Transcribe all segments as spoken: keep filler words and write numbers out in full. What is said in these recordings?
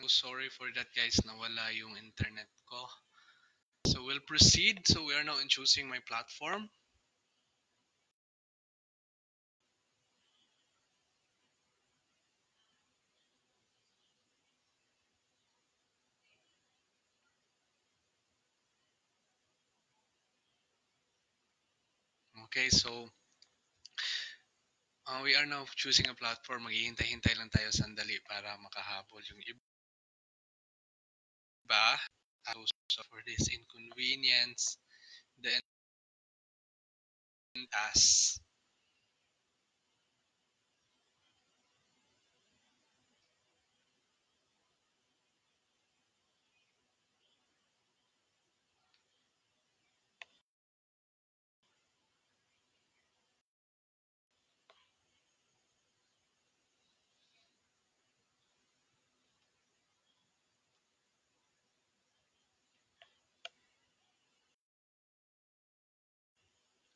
I'm so sorry for that, guys. Nawala yung internet ko. So we'll proceed. So we are now in choosing my platform. Okay, so uh, we are now choosing a platform. Maghihintay-hintay lang tayo sandali para makahabol yung iba. So, so for this inconvenience, the end us.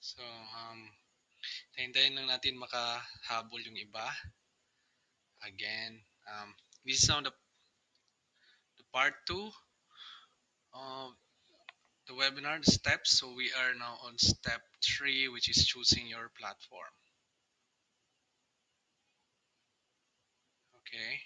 So, um, hintayin lang natin makahabol yung iba. Again, um, this is now the, the part two of the webinar, the steps. So we are now on step three, which is choosing your platform. Okay.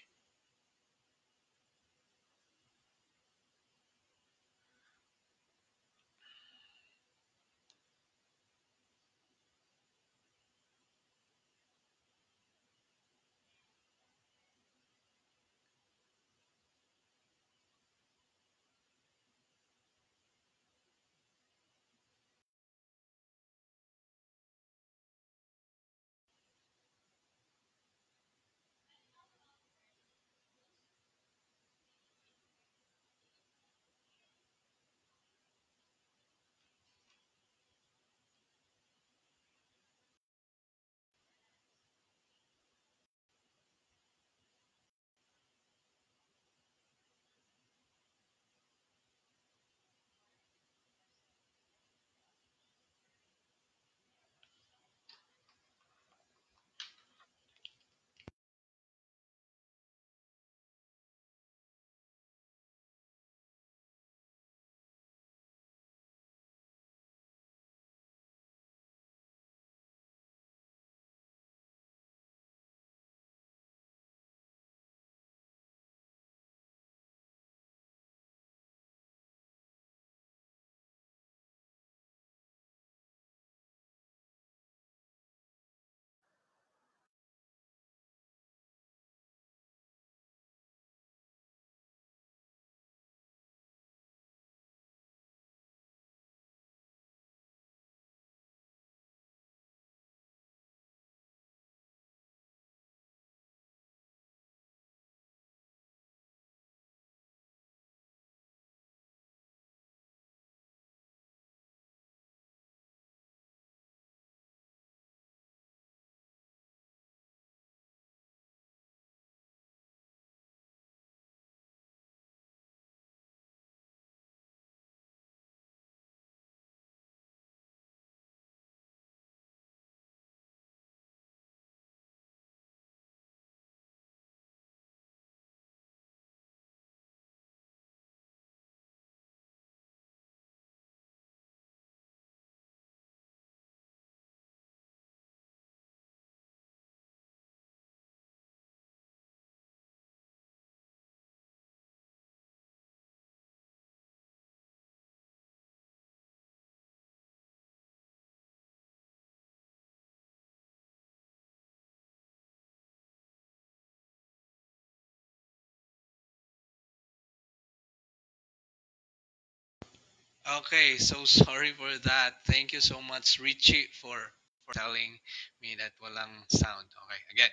Okay, so sorry for that. Thank you so much, Richie, for, for telling me that walang sound. Okay, again.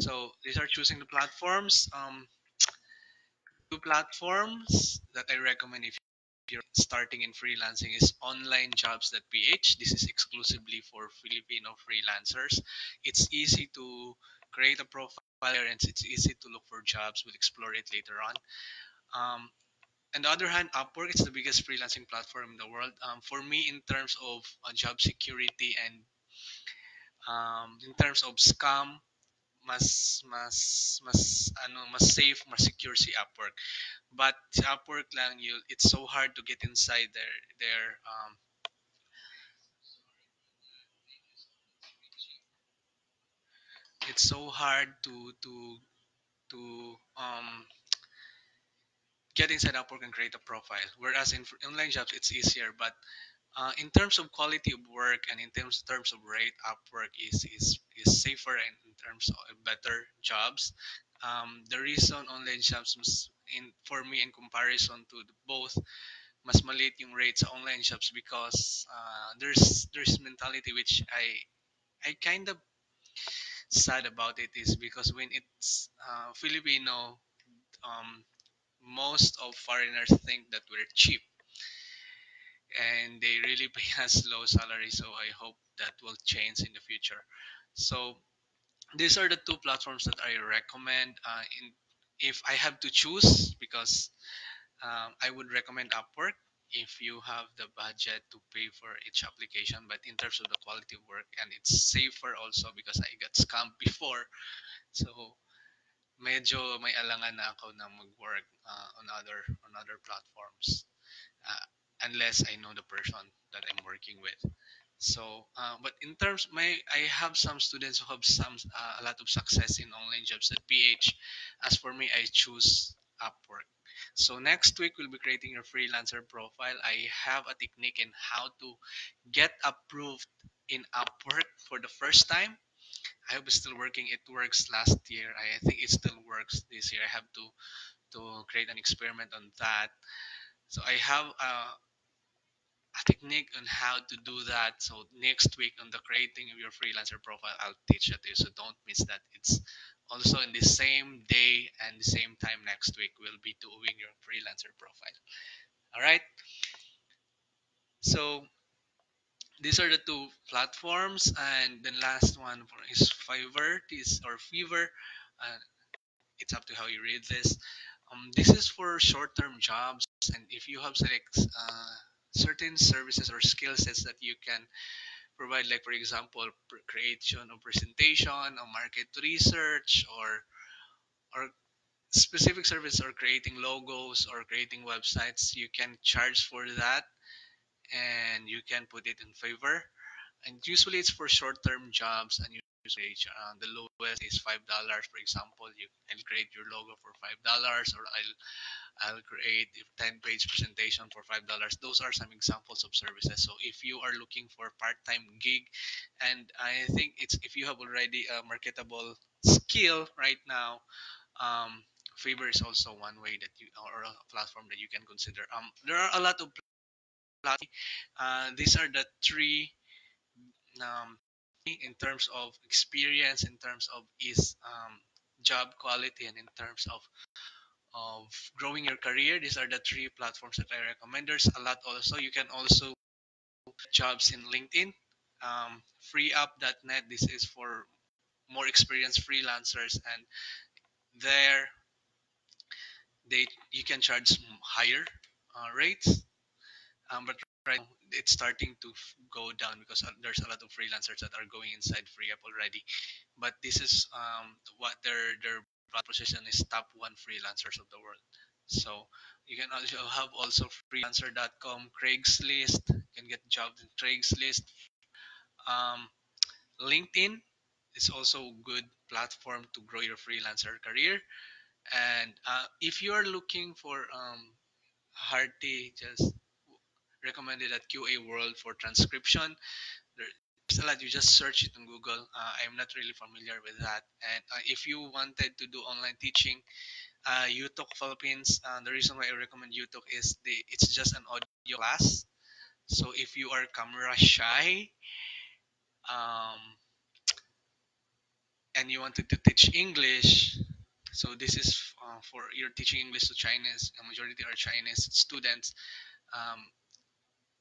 So these are choosing the platforms. Um, two platforms that I recommend if you're starting in freelancing is online jobs dot p h. This is exclusively for Filipino freelancers. It's easy to create a profile and it's easy to look for jobs. We'll explore it later on. Um, On the other hand, Upwork is the biggest freelancing platform in the world. Um, for me, in terms of uh, job security and um, in terms of Scrum, mas mas mas ano mas safe, mas secure si Upwork. But Upwork lang you it's so hard to get inside their their um it's so hard to to to um get inside Upwork and create a profile. Whereas in online jobs, it's easier. But uh, in terms of quality of work and in terms terms of rate, Upwork is is is safer and in terms of better jobs. Um, the reason online jobs mas, in for me in comparison to the both, mas maliit yung rates sa online jobs because uh, there's there's mentality which I I kind of sad about it is because when it's uh, Filipino. Um, most of foreigners think that we're cheap and they really pay us low salary, so I hope that will change in the future. So these are the two platforms that I recommend uh, in if I have to choose, because um, I would recommend Upwork if you have the budget to pay for each application, but in terms of the quality of work, and it's safer also because I got scammed before, so medyo may alangan na ako na mag-work uh, on other on other platforms uh, unless I know the person that I'm working with. So, uh, but in terms, may I have some students who have some uh, a lot of success in online jobs dot p h. As for me, I choose Upwork. So next week we'll be creating your freelancer profile. I have a technique in how to get approved in Upwork for the first time. I hope it's still working. It works last year. I think it still works this year. I have to to create an experiment on that. So I have a, a technique on how to do that. So next week on the creating of your freelancer profile, I'll teach that to you. So don't miss that. It's also in the same day and the same time next week. We'll be doing your freelancer profile. All right. So these are the two platforms, and the last one for is Fiverr, this or Fiverr. Uh, it's up to how you read this. Um, this is for short-term jobs, and if you have select uh, certain services or skill sets that you can provide, like for example, creation of presentation, or market research, or or specific service, or creating logos or creating websites, you can charge for that. And you can put it in Fiverr, and usually it's for short-term jobs, and usually uh, the lowest is five dollars. For example, you can create your logo for five dollars, or I'll I'll create a ten-page presentation for five dollars. Those are some examples of services. So if you are looking for a part-time gig, and I think it's if you have already a marketable skill right now, um, Fiverr is also one way that you or a platform that you can consider. Um, there are a lot of Uh, these are the three um, in terms of experience, in terms of is um, job quality, and in terms of of growing your career. These are the three platforms that I recommend. There's a lot also. You can also jobs in LinkedIn, um, free up dot net. This is for more experienced freelancers, and there they you can charge higher uh, rates. Um, but right now it's starting to go down because there's a lot of freelancers that are going inside FreeUp already. But this is um, what their their position is, top one freelancers of the world. So you can also have also freelancer dot com, Craigslist. You can get jobs in Craigslist. Um, LinkedIn is also a good platform to grow your freelancer career. And uh, if you are looking for um, hearty, just recommended at Q A World for transcription. There's a lot. You just search it on Google. Uh, I'm not really familiar with that. And uh, if you wanted to do online teaching, uh, UTalk Philippines. Uh, the reason why I recommend UTalk is the it's just an audio class. So if you are camera shy, um, and you wanted to teach English, so this is uh, for you're teaching English to Chinese. A majority are Chinese students. Um,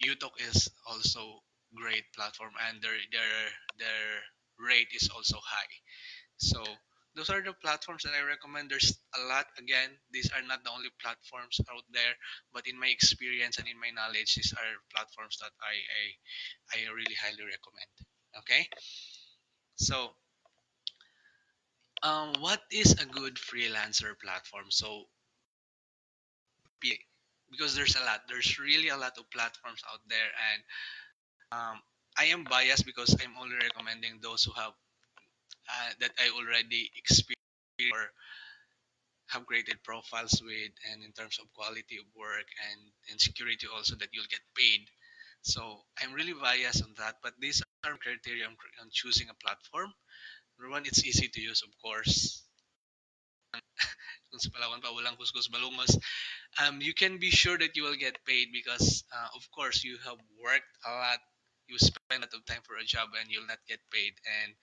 UTalk is also great platform, and their their their rate is also high. So those are the platforms that I recommend. There's a lot. Again, these are not the only platforms out there, but in my experience and in my knowledge, these are platforms that I I, I really highly recommend. Okay, so um, what is a good freelancer platform? So, because there's a lot, there's really a lot of platforms out there, and um, I am biased because I'm only recommending those who have uh, that I already experienced or have created profiles with, and in terms of quality of work and, and security also that you'll get paid. So I'm really biased on that, but these are criteria on, on choosing a platform. Number one, it's easy to use, of course. Um, you can be sure that you will get paid because, uh, of course, you have worked a lot. You spend a lot of time for a job and you'll not get paid. And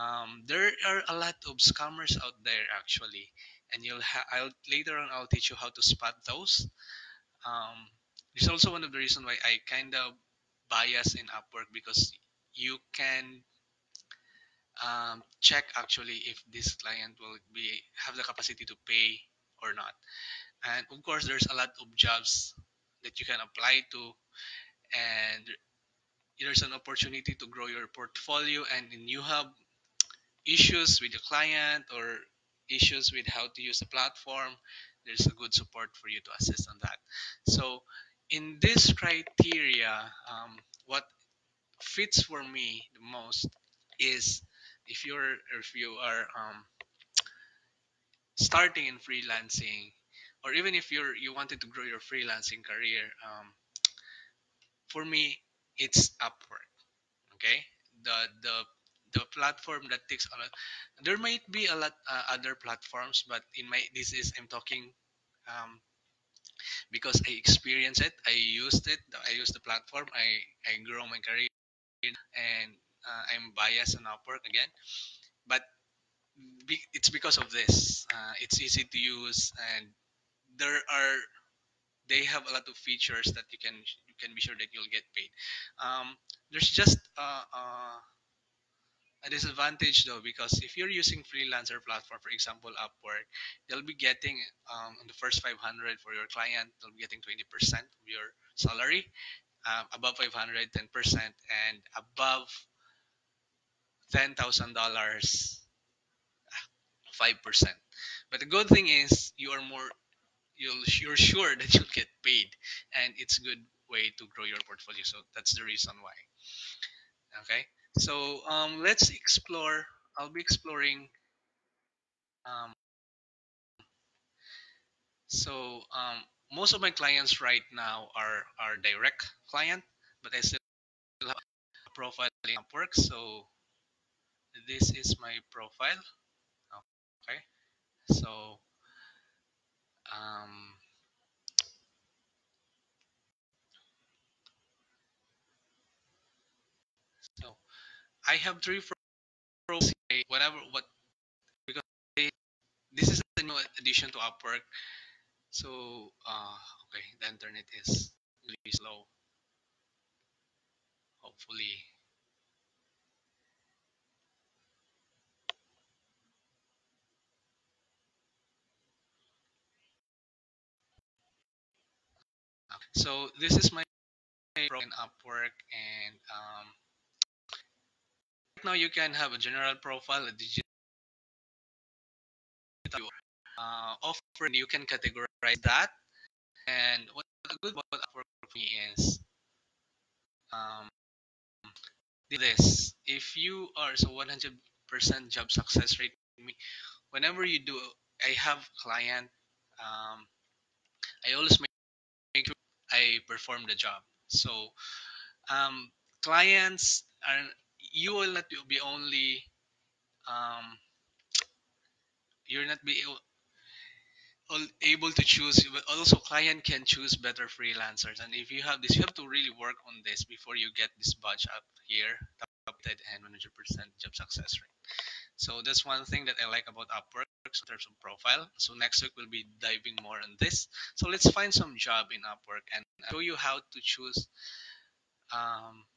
um, there are a lot of scammers out there, actually. And you'll ha I'll, later on, I'll teach you how to spot those. Um, it's also one of the reasons why I kind of bias in Upwork, because you can um, check actually if this client will be have the capacity to pay or not. And of course, there's a lot of jobs that you can apply to, and there's an opportunity to grow your portfolio. And when you have issues with the client or issues with how to use the platform, there's a good support for you to assist on that. So in this criteria, um, what fits for me the most is if you're if you are um, starting in freelancing, or even if you're you wanted to grow your freelancing career, um, for me it's Upwork. Okay, the the the platform that takes a lot. There might be a lot uh, other platforms, but in my this is I'm talking um, because I experienced it. I used it. I used the platform. I I grow my career, and uh, I'm biased on Upwork again, but be, it's because of this. Uh, it's easy to use, and there are they have a lot of features that you can you can be sure that you'll get paid. Um, there's just uh, uh, a disadvantage though, because if you're using freelancer platform, for example Upwork, they'll be getting um, in the first five hundred for your client, they'll be getting twenty percent of your salary, um, above five hundred, ten percent, and above ten thousand dollars, five percent. But the good thing is you are more, you'll, you're sure that you'll get paid, and it's a good way to grow your portfolio. So that's the reason why. Okay. So um, let's explore. I'll be exploring. Um, so um, most of my clients right now are are direct client, but I still have a profile in Upwork. So this is my profile. Okay. So um, I have three profiles, whatever what because they, this is a new addition to Upwork. So uh, okay, the internet is really slow. Hopefully, okay, so this is my profile in Upwork, and um. now you can have a general profile, a digital uh, offer, and you can categorize that. And what a good about Upwork for me is um, this: if you are so one hundred percent job success rate, whenever you do, I have client, um, I always make sure I perform the job. So um, clients are. You will not be only, um, you're not be able to choose, but also client can choose better freelancers. And if you have this, you have to really work on this before you get this badge up here, top ten and one hundred percent job success rate. So that's one thing that I like about Upwork in terms of profile. So next week we'll be diving more on this. So let's find some job in Upwork and I'll show you how to choose. Um,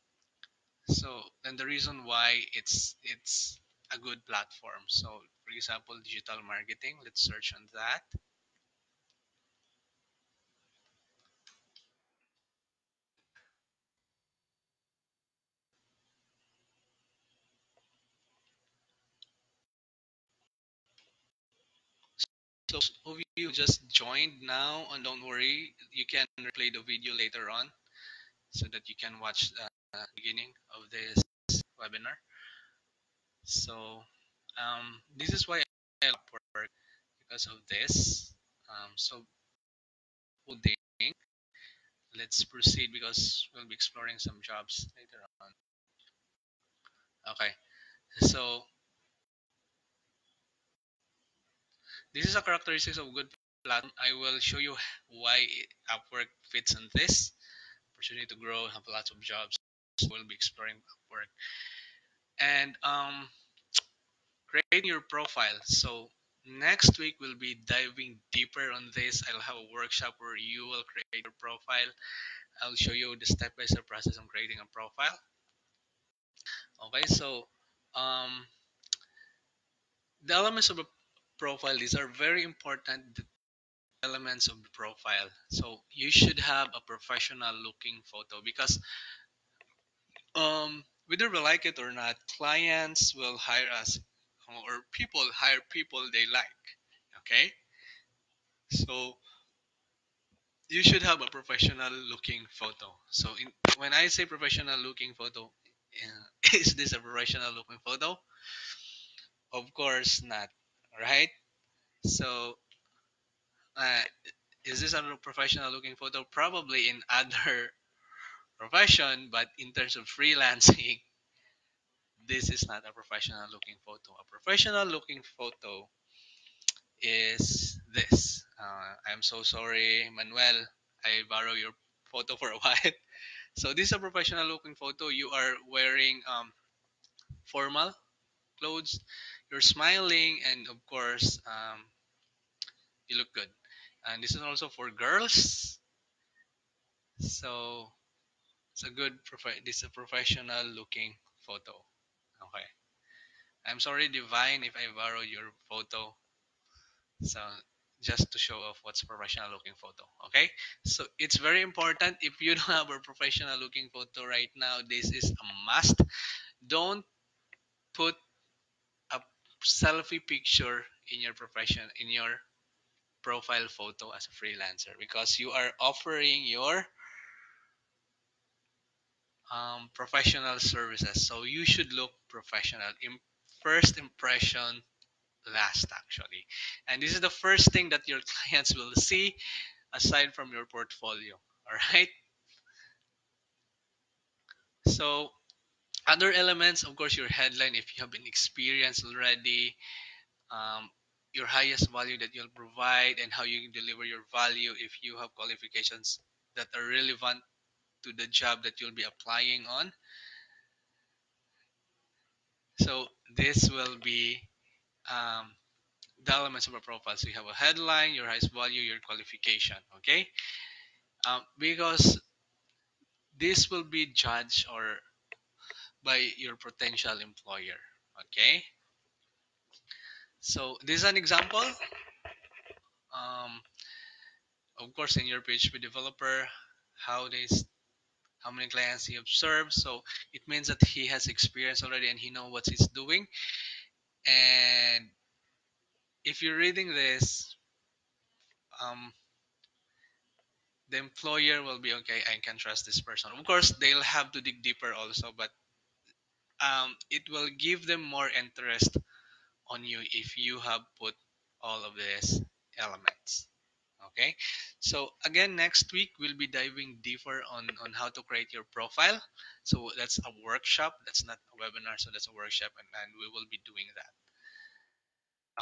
So, and the reason why it's it's a good platform. So, for example, digital marketing. Let's search on that. those of you who just joined now, and don't worry, you can replay the video later on so that you can watch uh, the beginning of this webinar. So um, this is why I love Upwork, because of this. Um, so let's proceed, because we'll be exploring some jobs later on. Okay, so this is a characteristics of good platform. I will show you why Upwork fits in this opportunity to grow and have lots of jobs. We'll be exploring Upwork and um, creating your profile. So next week we'll be diving deeper on this. I'll have a workshop where you will create your profile. I'll show you the step-by-step process on creating a profile. Okay, so um, the elements of a profile, these are very important elements of the profile. So you should have a professional looking photo, because um, whether we like it or not, clients will hire us, or people hire people they like. Okay, so you should have a professional looking photo. So in, when I say professional looking photo, uh, is this a professional looking photo? Of course not, right? So uh, is this a professional looking photo? Probably in other profession, but in terms of freelancing, this is not a professional looking photo. A professional looking photo is this. Uh, I'm so sorry, Manuel, I borrow your photo for a while. So this is a professional looking photo. You are wearing um, formal clothes. You're smiling, and of course, um, you look good. And this is also for girls. So it's a good, this is a professional looking photo. Okay, I'm sorry, Divine, if I borrowed your photo. So just to show off what's professional looking photo. Okay, so it's very important. If you don't have a professional looking photo right now, this is a must. Don't put a selfie picture in your profession in your profile photo as a freelancer, because you are offering your Um, professional services, so you should look professional. In first impression, last actually. And this is the first thing that your clients will see, aside from your portfolio. All right. So, other elements, of course, your headline. If you have been experienced already, um, your highest value that you'll provide, and how you deliver your value. If you have qualifications that are relevant to the job that you'll be applying on. So this will be um, the elements of a profile. So you have a headline, your highest value, your qualification, okay? Um, because this will be judged or by your potential employer, okay? So this is an example. Um, of course, in your P H P developer, how they how many clients he observed. So it means that he has experience already and he knows what he's doing. And if you're reading this, um, the employer will be, okay, I can trust this person. Of course, they'll have to dig deeper also, but um, it will give them more interest on you if you have put all of these elements. Okay, so again, next week we'll be diving deeper on on how to create your profile. So that's a workshop, that's not a webinar, so that's a workshop, and, and we will be doing that.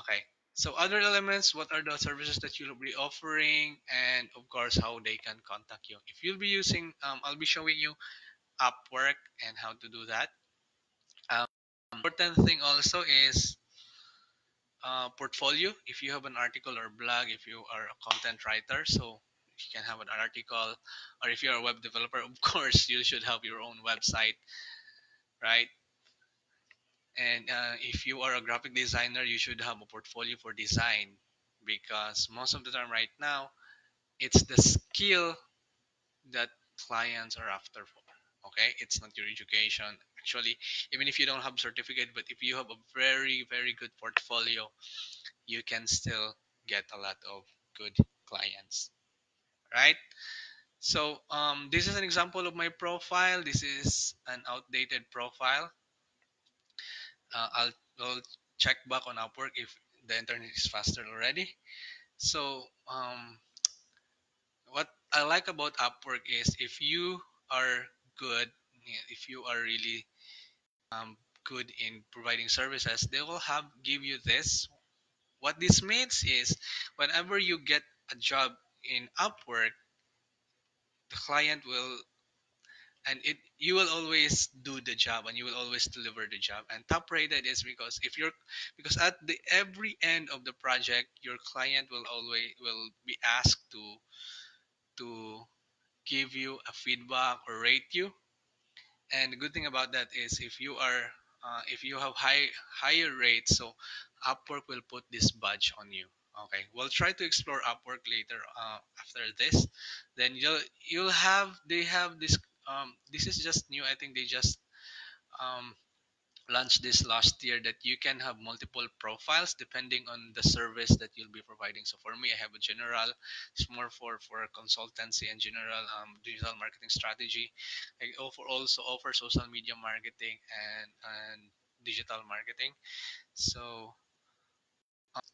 Okay, so other elements, what are the services that you'll be offering, and of course how they can contact you. If you'll be using, um, I'll be showing you Upwork and how to do that. Um, important thing also is Uh, portfolio. If you have an article or blog, if you are a content writer, so you can have an article, or if you're a web developer, of course you should have your own website, right? And uh, if you are a graphic designer, you should have a portfolio for design, because most of the time right now it's the skill that clients are after for. Okay, it's not your education. Actually, even if you don't have certificate, but if you have a very, very good portfolio, you can still get a lot of good clients, right? So um, this is an example of my profile. This is an outdated profile. Uh, I'll, I'll check back on Upwork if the internet is faster already. So um, what I like about Upwork is if you are good, if you are really um, good in providing services, they will have give you this. What this means is whenever you get a job in Upwork, the client will, and it you will always do the job, and you will always deliver the job. And top rated is because if you're because at the every end of the project, your client will always will be asked to to give you a feedback or rate you. And the good thing about that is if you are uh, if you have high higher rates, so Upwork will put this badge on you. Okay, we'll try to explore Upwork later uh, after this. Then you'll you'll have they have this. Um, this is just new. I think they just um, launched this last year, that you can have multiple profiles depending on the service that you'll be providing. So for me, I have a general. It's more for for consultancy and general um, digital marketing strategy. I offer also offer social media marketing and and digital marketing. So.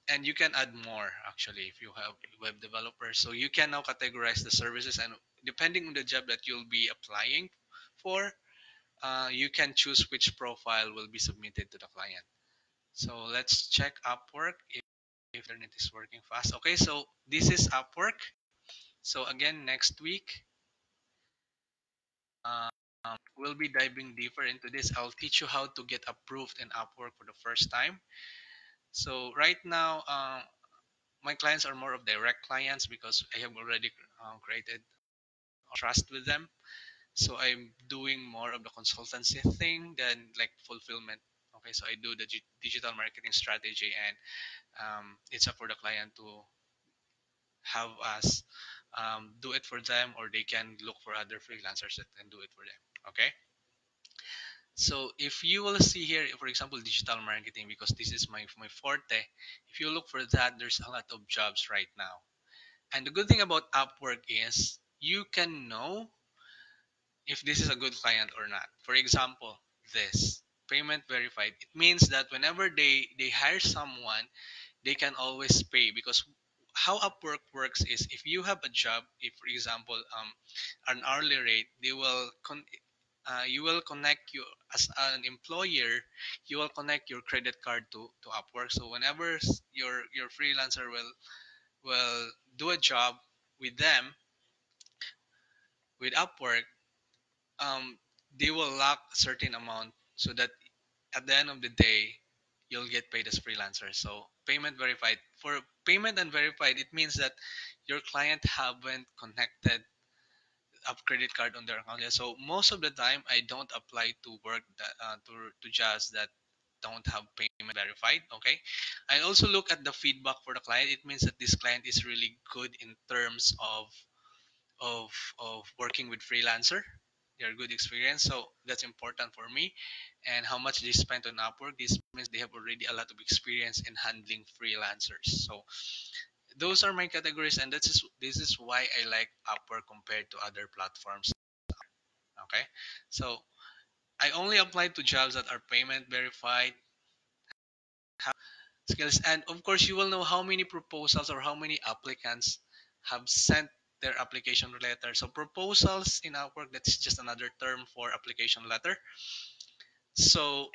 And you can add more actually if you have web developers. So you can now categorize the services, and depending on the job that you'll be applying for, uh, you can choose which profile will be submitted to the client. So let's check Upwork if, if the internet is working fast. Okay, so this is Upwork. So again, next week uh, um, we'll be diving deeper into this. I'll teach you how to get approved in Upwork for the first time. So right now, uh, my clients are more of direct clients because I have already uh, created trust with them. So I'm doing more of the consultancy thing than like fulfillment. Okay, so I do the digital marketing strategy, and um, it's up for the client to have us um, do it for them, or they can look for other freelancers that can do it for them. Okay. So if you will see here, for example, digital marketing, because this is my, my forte, if you look for that, there's a lot of jobs right now. And the good thing about Upwork is you can know if this is a good client or not. For example, this payment verified. It means that whenever they, they hire someone, they can always pay, because how Upwork works is if you have a job, if, for example, um, an hourly rate, they will... Con Uh, you will connect you as an employer. You will connect your credit card to to Upwork. So whenever your your freelancer will will do a job with them with Upwork, um, they will lock a certain amount so that at the end of the day you'll get paid as freelancer. So payment verified. For payment and verified, it means that your client haven't connected up credit card on their account. So most of the time I don't apply to work that, uh, to, to jobs that don't have payment verified. Okay, I also look at the feedback for the client. It means that this client is really good in terms of of of working with freelancer. They're good experience, so that's important for me. And how much they spent on Upwork, this means they have already a lot of experience in handling freelancers. So those are my categories, and this is this is why I like Upwork compared to other platforms. Okay, so I only apply to jobs that are payment verified, have skills, and of course you will know how many proposals or how many applicants have sent their application letter. So proposals in Upwork, that's just another term for application letter. So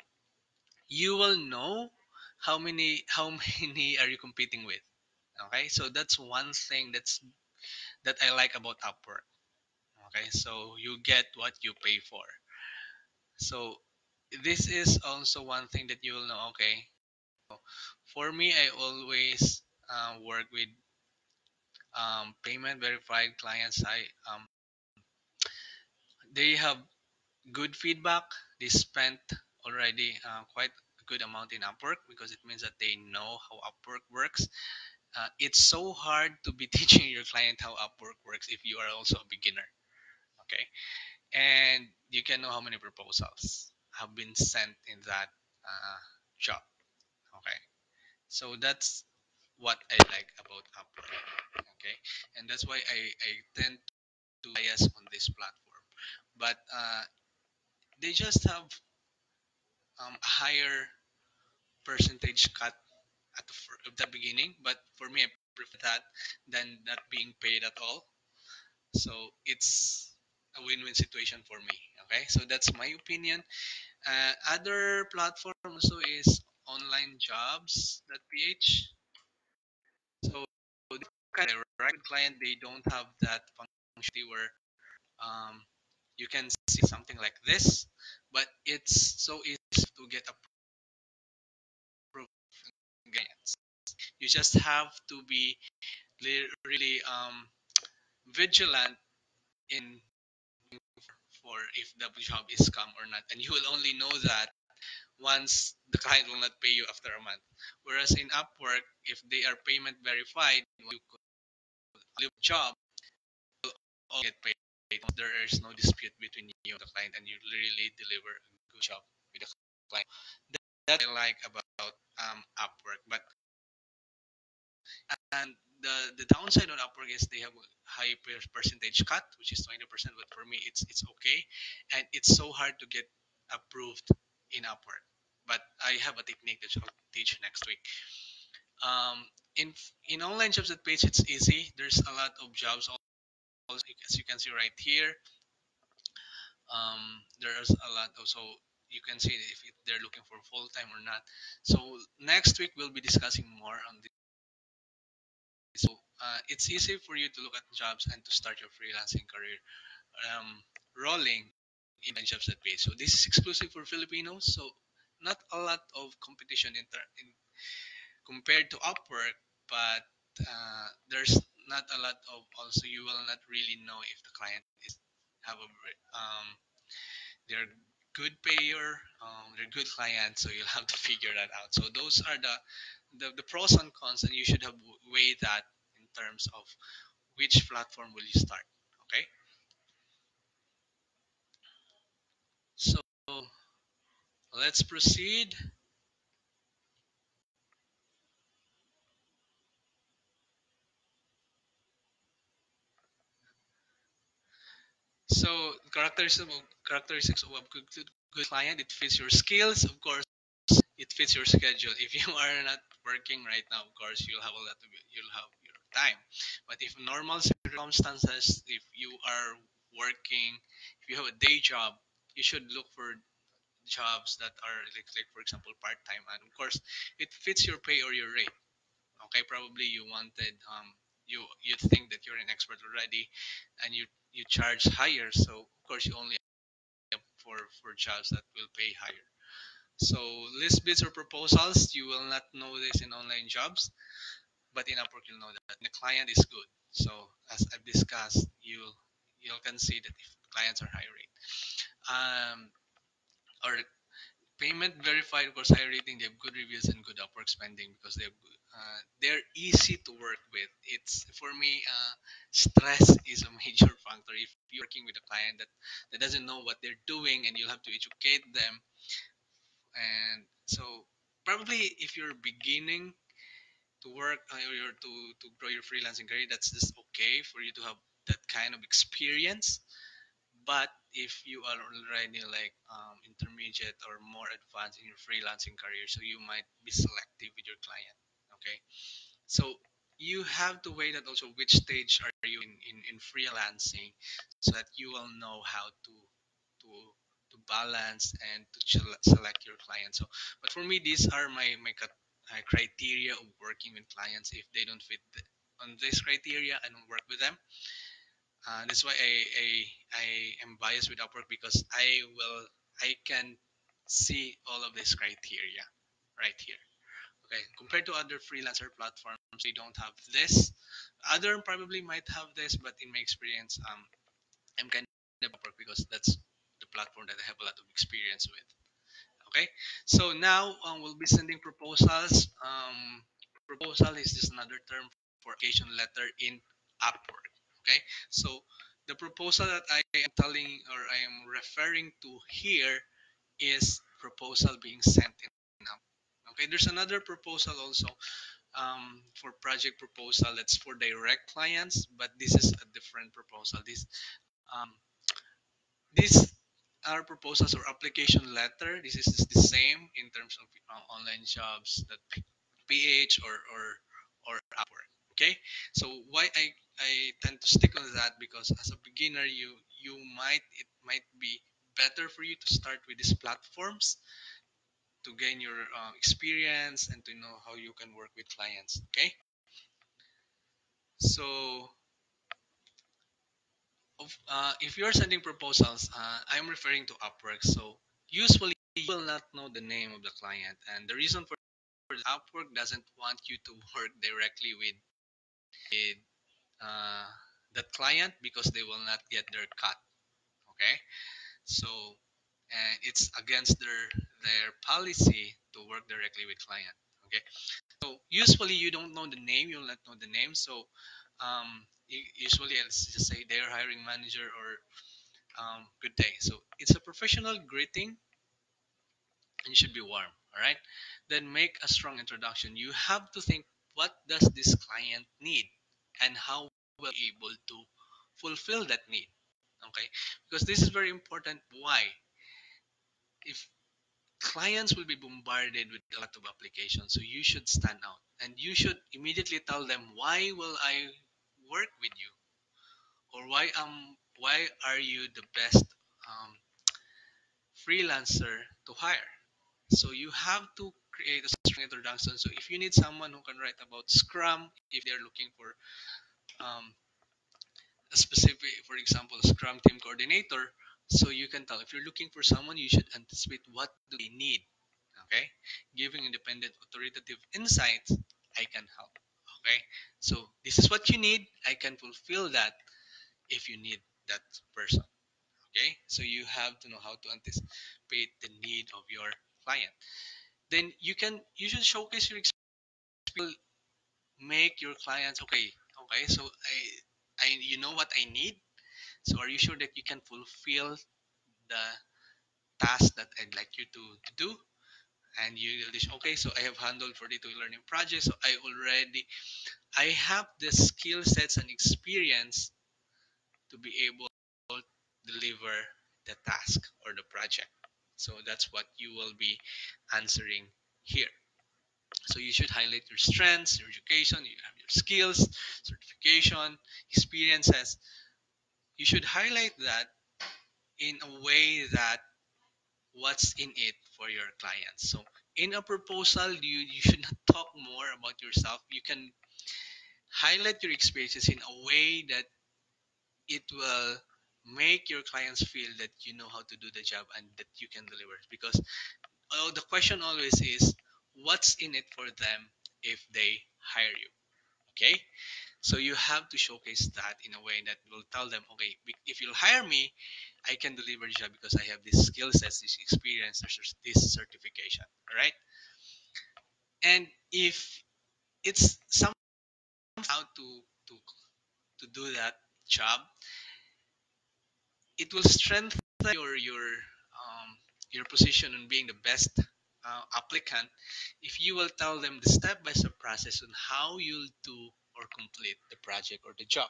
you will know how many how many are you competing with. Okay, so that's one thing that's that I like about Upwork. Okay, so you get what you pay for. So this is also one thing that you will know. Okay, for me, I always uh, work with um, payment verified clients. I um, they have good feedback. They spent already uh, quite a good amount in Upwork, because it means that they know how Upwork works. Uh, it's so hard to be teaching your client how Upwork works if you are also a beginner. Okay, and you can know how many proposals have been sent in that uh, job. Okay, so that's what I like about Upwork. Okay, and that's why I, I tend to bias on this platform. But uh, they just have um, a higher percentage cut at the, at the beginning, but for me, I prefer that than not being paid at all. So it's a win-win situation for me. Okay, so that's my opinion. Uh, other platform also is online jobs dot p h. So direct client, they don't have that functionality where um, you can see something like this, but it's so easy to get approved. You just have to be really um, vigilant in for if the job is scam or not, and you will only know that once the client will not pay you after a month. Whereas in Upwork, if they are payment verified, you could job will all get paid. There is no dispute between you and the client, and you really deliver a good job with the client. That, that I like about um, Upwork. But and the the downside on Upwork is they have a high percentage cut, which is twenty percent, but for me it's it's okay, and it's so hard to get approved in Upwork. But I have a technique that I'll teach next week. Um, in in online jobs dot p h, it's easy. There's a lot of jobs also, as you can see right here. Um, there's a lot also. You can see if they're looking for full time or not. So next week we'll be discussing more on this. So uh, it's easy for you to look at jobs and to start your freelancing career um, rolling in online jobs dot p h. So this is exclusive for Filipinos. So not a lot of competition in, in compared to Upwork, but uh, there's not a lot of also. You will not really know if the client is have a um, they're good payer, um, they're good client. So you'll have to figure that out. So those are the The, the pros and cons, and you should have weighed that in terms of which platform will you start. Okay, so let's proceed. So characteristics of, characteristics of a good, good, good client, it fits your skills, of course. It fits your schedule. If you are not working right now, of course, you'll have a lot of you'll have your time. But if normal circumstances, if you are working, if you have a day job, you should look for jobs that are like, like for example, part time. And of course, it fits your pay or your rate. Okay, probably you wanted um you you think that you're an expert already, and you you charge higher. So of course, you only for for jobs that will pay higher. So list bids or proposals, you will not know this in online jobs, but in Upwork you'll know that the client is good. So as I've discussed, you'll you'll can see that if clients are high rate, um, or payment verified, of course, high rating. They have good reviews and good Upwork spending because they have good, uh, they're easy to work with. It's for me, uh, stress is a major factor. If you're working with a client that that doesn't know what they're doing, and you'll have to educate them. And so probably if you're beginning to work or you're to, to grow your freelancing career, that's just okay for you to have that kind of experience. But if you are already like um, intermediate or more advanced in your freelancing career, so you might be selective with your client. Okay, so you have to weigh that also, which stage are you in, in, in freelancing, so that you will know how to to to balance and to select your clients. So, but for me, these are my, my criteria of working with clients. If they don't fit on this criteria, I don't work with them. Uh, that's why I, I I am biased with Upwork, because I will I can see all of this criteria right here. Okay, compared to other freelancer platforms, they don't have this. Other probably might have this, but in my experience, um, I'm kind of Upwork because that's platform that I have a lot of experience with. Okay, so now um, we'll be sending proposals. Um, proposal is just another term for application letter in Upwork. Okay, so the proposal that I am telling or I am referring to here is proposal being sent in Upwork. Okay, there's another proposal also um, for project proposal that's for direct clients, but this is a different proposal. This um, these are proposals or application letter. This is the same in terms of uh, online jobs dot p h or or or Upwork. Okay, so why I I tend to stick on that, because as a beginner, you you might it might be better for you to start with these platforms to gain your uh, experience and to know how you can work with clients. Okay, so of, uh, if you're sending proposals, uh, I'm referring to Upwork. So usually you will not know the name of the client, and the reason for Upwork doesn't want you to work directly with, with uh, that client, because they will not get their cut. Okay, so and it's against their their policy to work directly with client. Okay, so usually you don't know the name, you'll not know the name. So um, usually I'll just say their hiring manager or um, good day. So it's a professional greeting and you should be warm. All right, then make a strong introduction. You have to think, what does this client need and how will you be able to fulfill that need? Okay, because this is very important. Why? If clients will be bombarded with a lot of applications, so you should stand out and you should immediately tell them, why will I work with you, or why um why are you the best um, freelancer to hire? So you have to create a strong introduction. So if you need someone who can write about Scrum, if they're looking for um, a specific, for example, Scrum team coordinator, so you can tell. If you're looking for someone, you should anticipate what do they need. Okay, giving independent authoritative insights, I can help. Okay, so this is what you need. I can fulfill that if you need that person. Okay, so you have to know how to anticipate the need of your client. Then you can you should showcase your experience. Make your clients okay. Okay, so I I you know what I need. So are you sure that you can fulfill the task that I'd like you to, to do? And you okay, so I have handled forty-two learning projects. So I already I have the skill sets and experience to be able to deliver the task or the project. So that's what you will be answering here. So you should highlight your strengths, your education, you have your skills, certification, experiences. You should highlight that in a way that what's in it for your clients. So in a proposal, you, you should not talk more about yourself. You can highlight your experiences in a way that it will make your clients feel that you know how to do the job and that you can deliver. Because oh, the question always is, what's in it for them if they hire you? Okay, so you have to showcase that in a way that will tell them, okay, if you'll hire me, I can deliver the job because I have these skill sets, this experience, this certification. All right, and if it's somehow to to to do that job, it will strengthen your your um, your position on being the best uh, applicant if you will tell them the step-by-step process on how you'll do or complete the project or the job.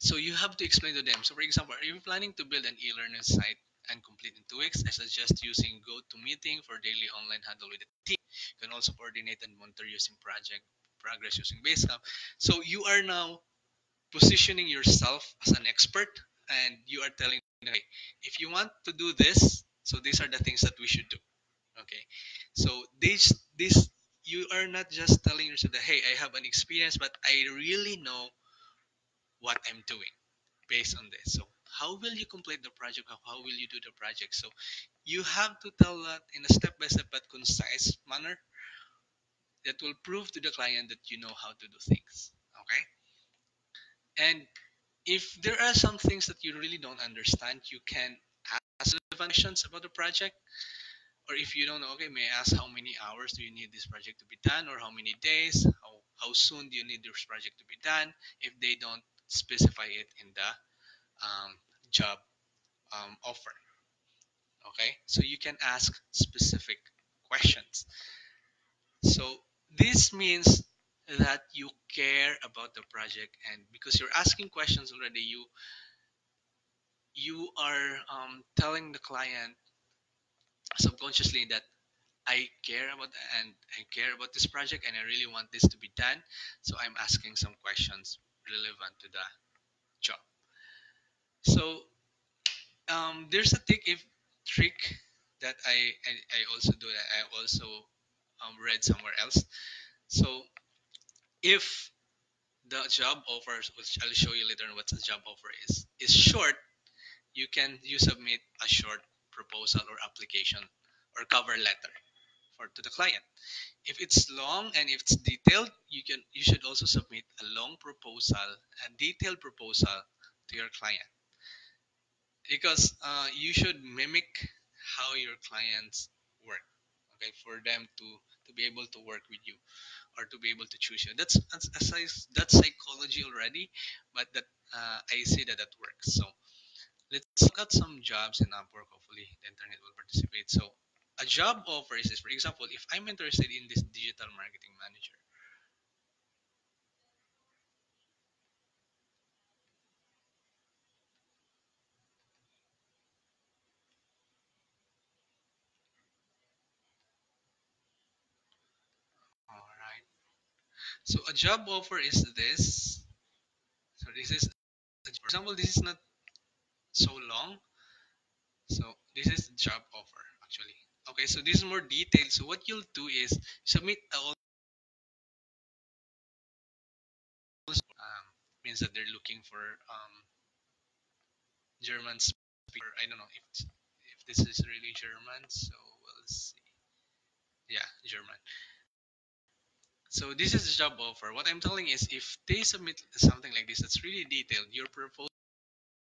So you have to explain to them. So for example, if you're planning to build an e-learning site and complete in two weeks, I suggest using GoToMeeting for daily online handle with the team. You can also coordinate and monitor using project progress using Basecamp. So you are now positioning yourself as an expert, and you are telling them, hey, if you want to do this, so these are the things that we should do. Okay, so this this you are not just telling yourself that, hey, I have an experience, but I really know what I'm doing based on this. So how will you complete the project? How will you do the project? So you have to tell that in a step-by-step but concise manner that will prove to the client that you know how to do things. Okay, and if there are some things that you really don't understand, you can ask questions about the project. Or if you don't know, okay, may I ask how many hours do you need this project to be done, or how many days, how, how soon do you need this project to be done, if they don't specify it in the um, job um, offer. Okay, so you can ask specific questions. So this means that you care about the project, and because you're asking questions already, you you are um, telling the client subconsciously that I care about and I care about this project and I really want this to be done. So I'm asking some questions relevant to the job. So um, there's a tick if trick that I, I, I also do that I also um, read somewhere else. So if the job offer, which I'll show you later on what a job offer is, is short, you can you submit a short proposal or application or cover letter for to the client. If it's long and if it's detailed, you can you should also submit a long proposal, a detailed proposal to your client, because uh, you should mimic how your clients work. Okay, for them to to be able to work with you or to be able to choose you. That's that's, that's psychology already, but that uh, I see that that works. So let's look at some jobs in Upwork. Hopefully the internet will participate. So a job offer is, for example, if I'm interested in this digital marketing manager, all right. So a job offer is this. So this is, for example, this is not so long. So this is the job offer actually. Okay, so this is more detailed. So what you'll do is submit all um, means that they're looking for um, German speaker. I don't know if if this is really German. So we'll see. Yeah, German. So this is the job offer. What I'm telling is, if they submit something like this that's really detailed, your proposal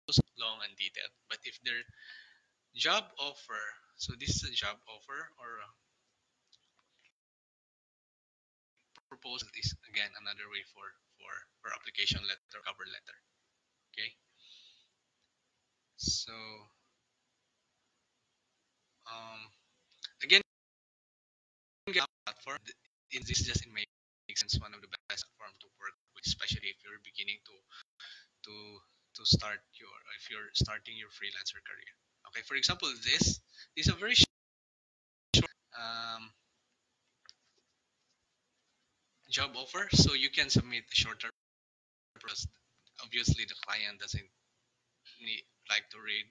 is long and detailed. But if their job offer, so this is a job offer or proposal is again another way for for for application letter, cover letter. Okay, so um again, platform is this just in my sense one of the best platform to work with, especially if you're beginning to to to start your if you're starting your freelancer career. Okay, for example, this is a very short um, job offer, so you can submit a shorter proposal. Obviously, the client doesn't need, like to read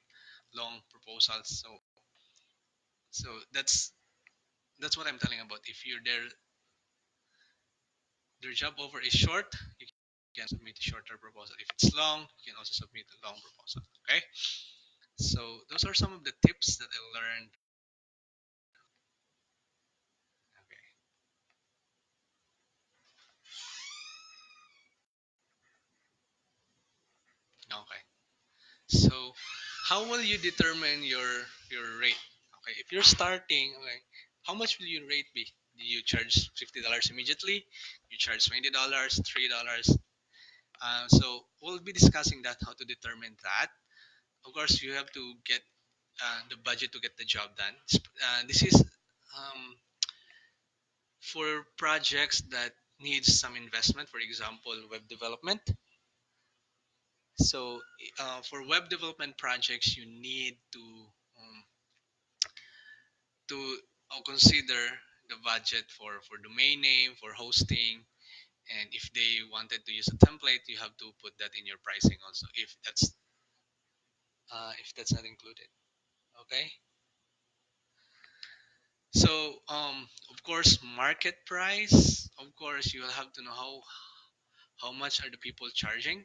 long proposals, so so that's that's what I'm telling about. If you're there, their job offer is short, you can submit a shorter proposal. If it's long, you can also submit a long proposal. Okay. So those are some of the tips that I learned. Okay. Okay. So how will you determine your your rate? Okay, if you're starting, okay, how much will your rate be? Do you charge fifty dollars immediately? You charge twenty dollars, three dollars? Uh, so we'll be discussing that, how to determine that. Of course, you have to get uh, the budget to get the job done. Uh, this is um, for projects that needs some investment, for example, web development. So uh, for web development projects, you need to, um, to consider the budget for, for domain name, for hosting. And if they wanted to use a template, you have to put that in your pricing also, if that's Uh, if that's not included. Okay, so um, of course, market price, of course you will have to know how how much are the people charging.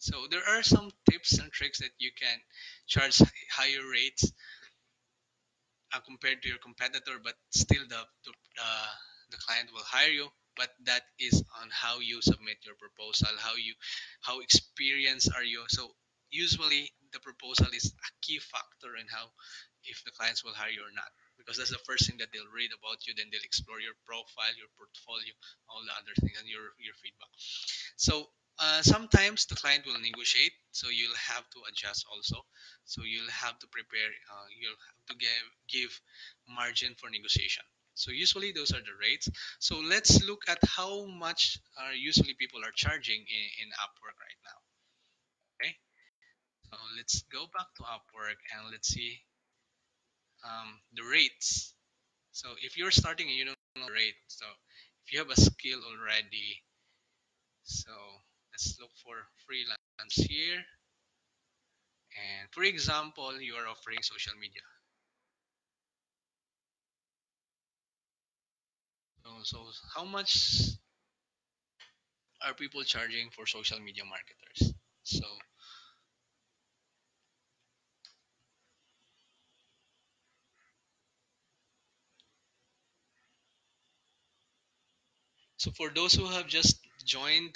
So there are some tips and tricks that you can charge higher rates uh, compared to your competitor, but still the the, uh, the client will hire you. But that is on how you submit your proposal, how you how experienced are you. So usually the proposal is a key factor in how if the clients will hire you or not, because that's the first thing that they'll read about you. Then they'll explore your profile, your portfolio, all the other things, and your your feedback. So uh, sometimes the client will negotiate, so you'll have to adjust also. So you'll have to prepare, uh, you'll have to give give margin for negotiation. So usually those are the rates. So let's look at how much are usually people are charging in, in Upwork right now. Okay, so let's go back to Upwork and let's see um, the rates. So if you're starting and you don't know the rate, so if you have a skill already, so let's look for freelance here. And for example, you are offering social media. So, so how much are people charging for social media marketers? So So for those who have just joined,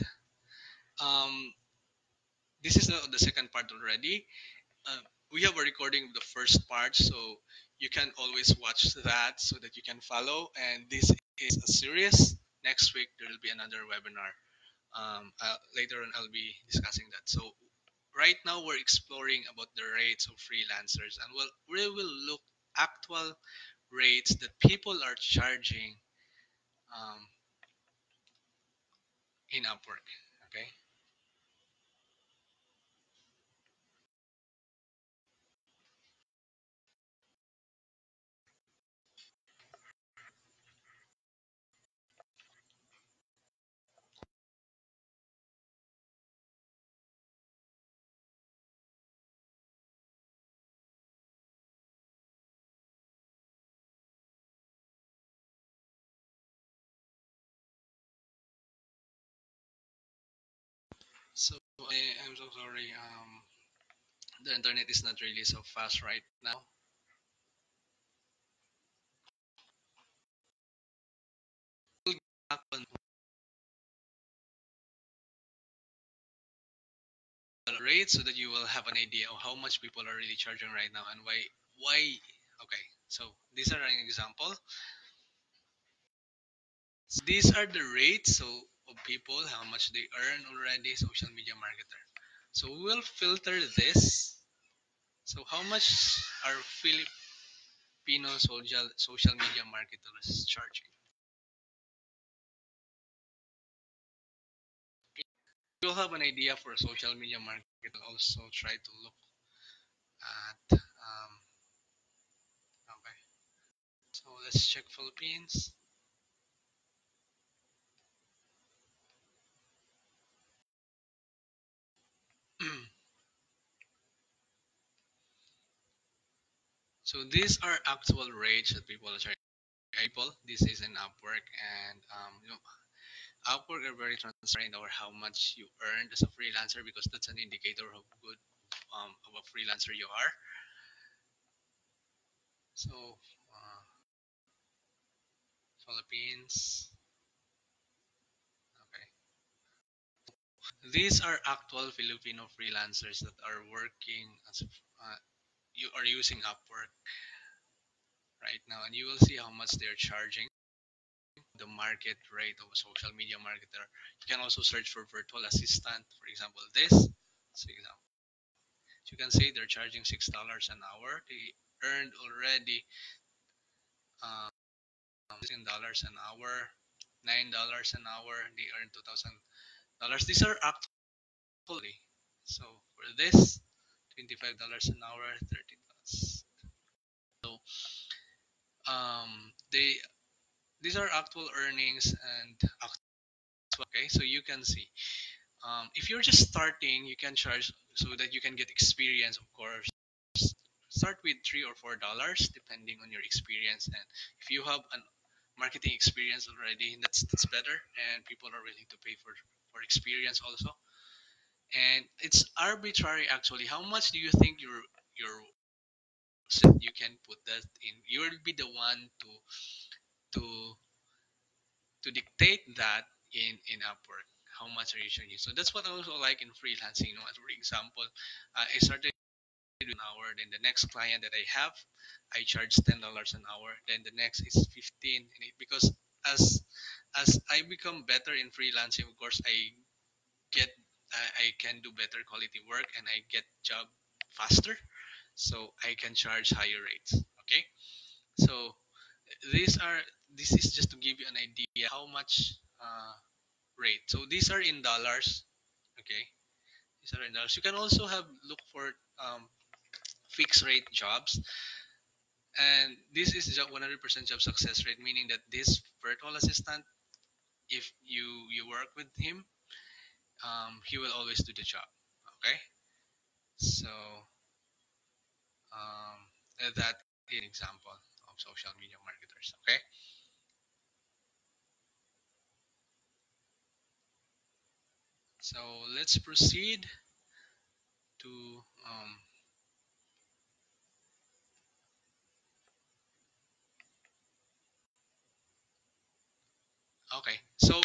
um, this is the, the second part already. Uh, we have a recording of the first part, so you can always watch that so that you can follow. And this is a series. Next week, there will be another webinar. Um, uh, later on, I'll be discussing that. So right now, we're exploring about the rates of freelancers, and we'll, we will look actual rates that people are charging um, in Upwork, okay? So I am so sorry, um, the internet is not really so fast right now. We'll get back on the rate so that you will have an idea of how much people are really charging right now and why, why, okay, so these are an example. So these are the rates. So people, how much they earn already, social media marketer. So we'll filter this. So how much are Filipino social social media marketers charging? You'll have an idea for social media marketer. Also try to look at um, okay. So let's check Philippines. So these are actual rates that people are charging people. This is in Upwork, and um, you know, Upwork are very transparent over how much you earned as a freelancer because that's an indicator of how good um, of a freelancer you are. So uh, Philippines. These are actual Filipino freelancers that are working as uh, you are using Upwork right now, and you will see how much they're charging. The market rate of a social media marketer. You can also search for virtual assistant, for example, this. So you can see they're charging six dollars an hour. They earned already um, ten dollars an hour, nine dollars an hour. They earned two thousand. These are actually, so for this twenty-five dollars an hour, thirty dollars. So um, they these are actual earnings and actual, okay, so you can see um, if you're just starting, you can charge so that you can get experience. Of course, start with three or four dollars depending on your experience, and if you have an marketing experience already, that's that's better, and people are willing to pay for for experience also. And it's arbitrary actually. How much do you think you're you're you can put that in? You will be the one to to to dictate that in in Upwork. How much are you charging? So that's what I also like in freelancing. You know, for example, uh, I started an hour, then the next client that I have, I charge ten dollars an hour, then the next is fifteen, and it, because as as I become better in freelancing, of course I get I, I can do better quality work and I get job faster, so I can charge higher rates. Okay, so these are this is just to give you an idea how much uh, rate. So these are in dollars, okay? These are in dollars. You can also have look for um, fixed rate jobs, and this is job one hundred percent job success rate, meaning that this virtual assistant, if you you work with him, um, he will always do the job. Okay, so um, that is an example of social media marketers. Okay. So let's proceed to um, okay, so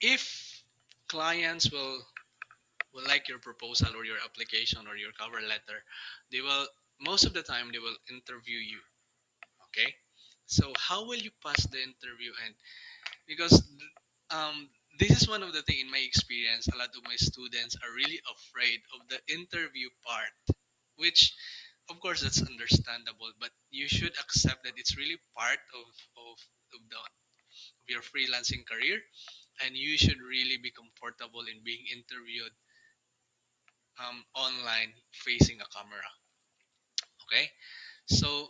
if clients will will like your proposal or your application or your cover letter, they will, most of the time, they will interview you. Okay, so how will you pass the interview? And because um, this is one of the things in my experience, a lot of my students are really afraid of the interview part, which of course that's understandable, but you should accept that it's really part of, of, of the your freelancing career, and you should really be comfortable in being interviewed um, online facing a camera. Okay, so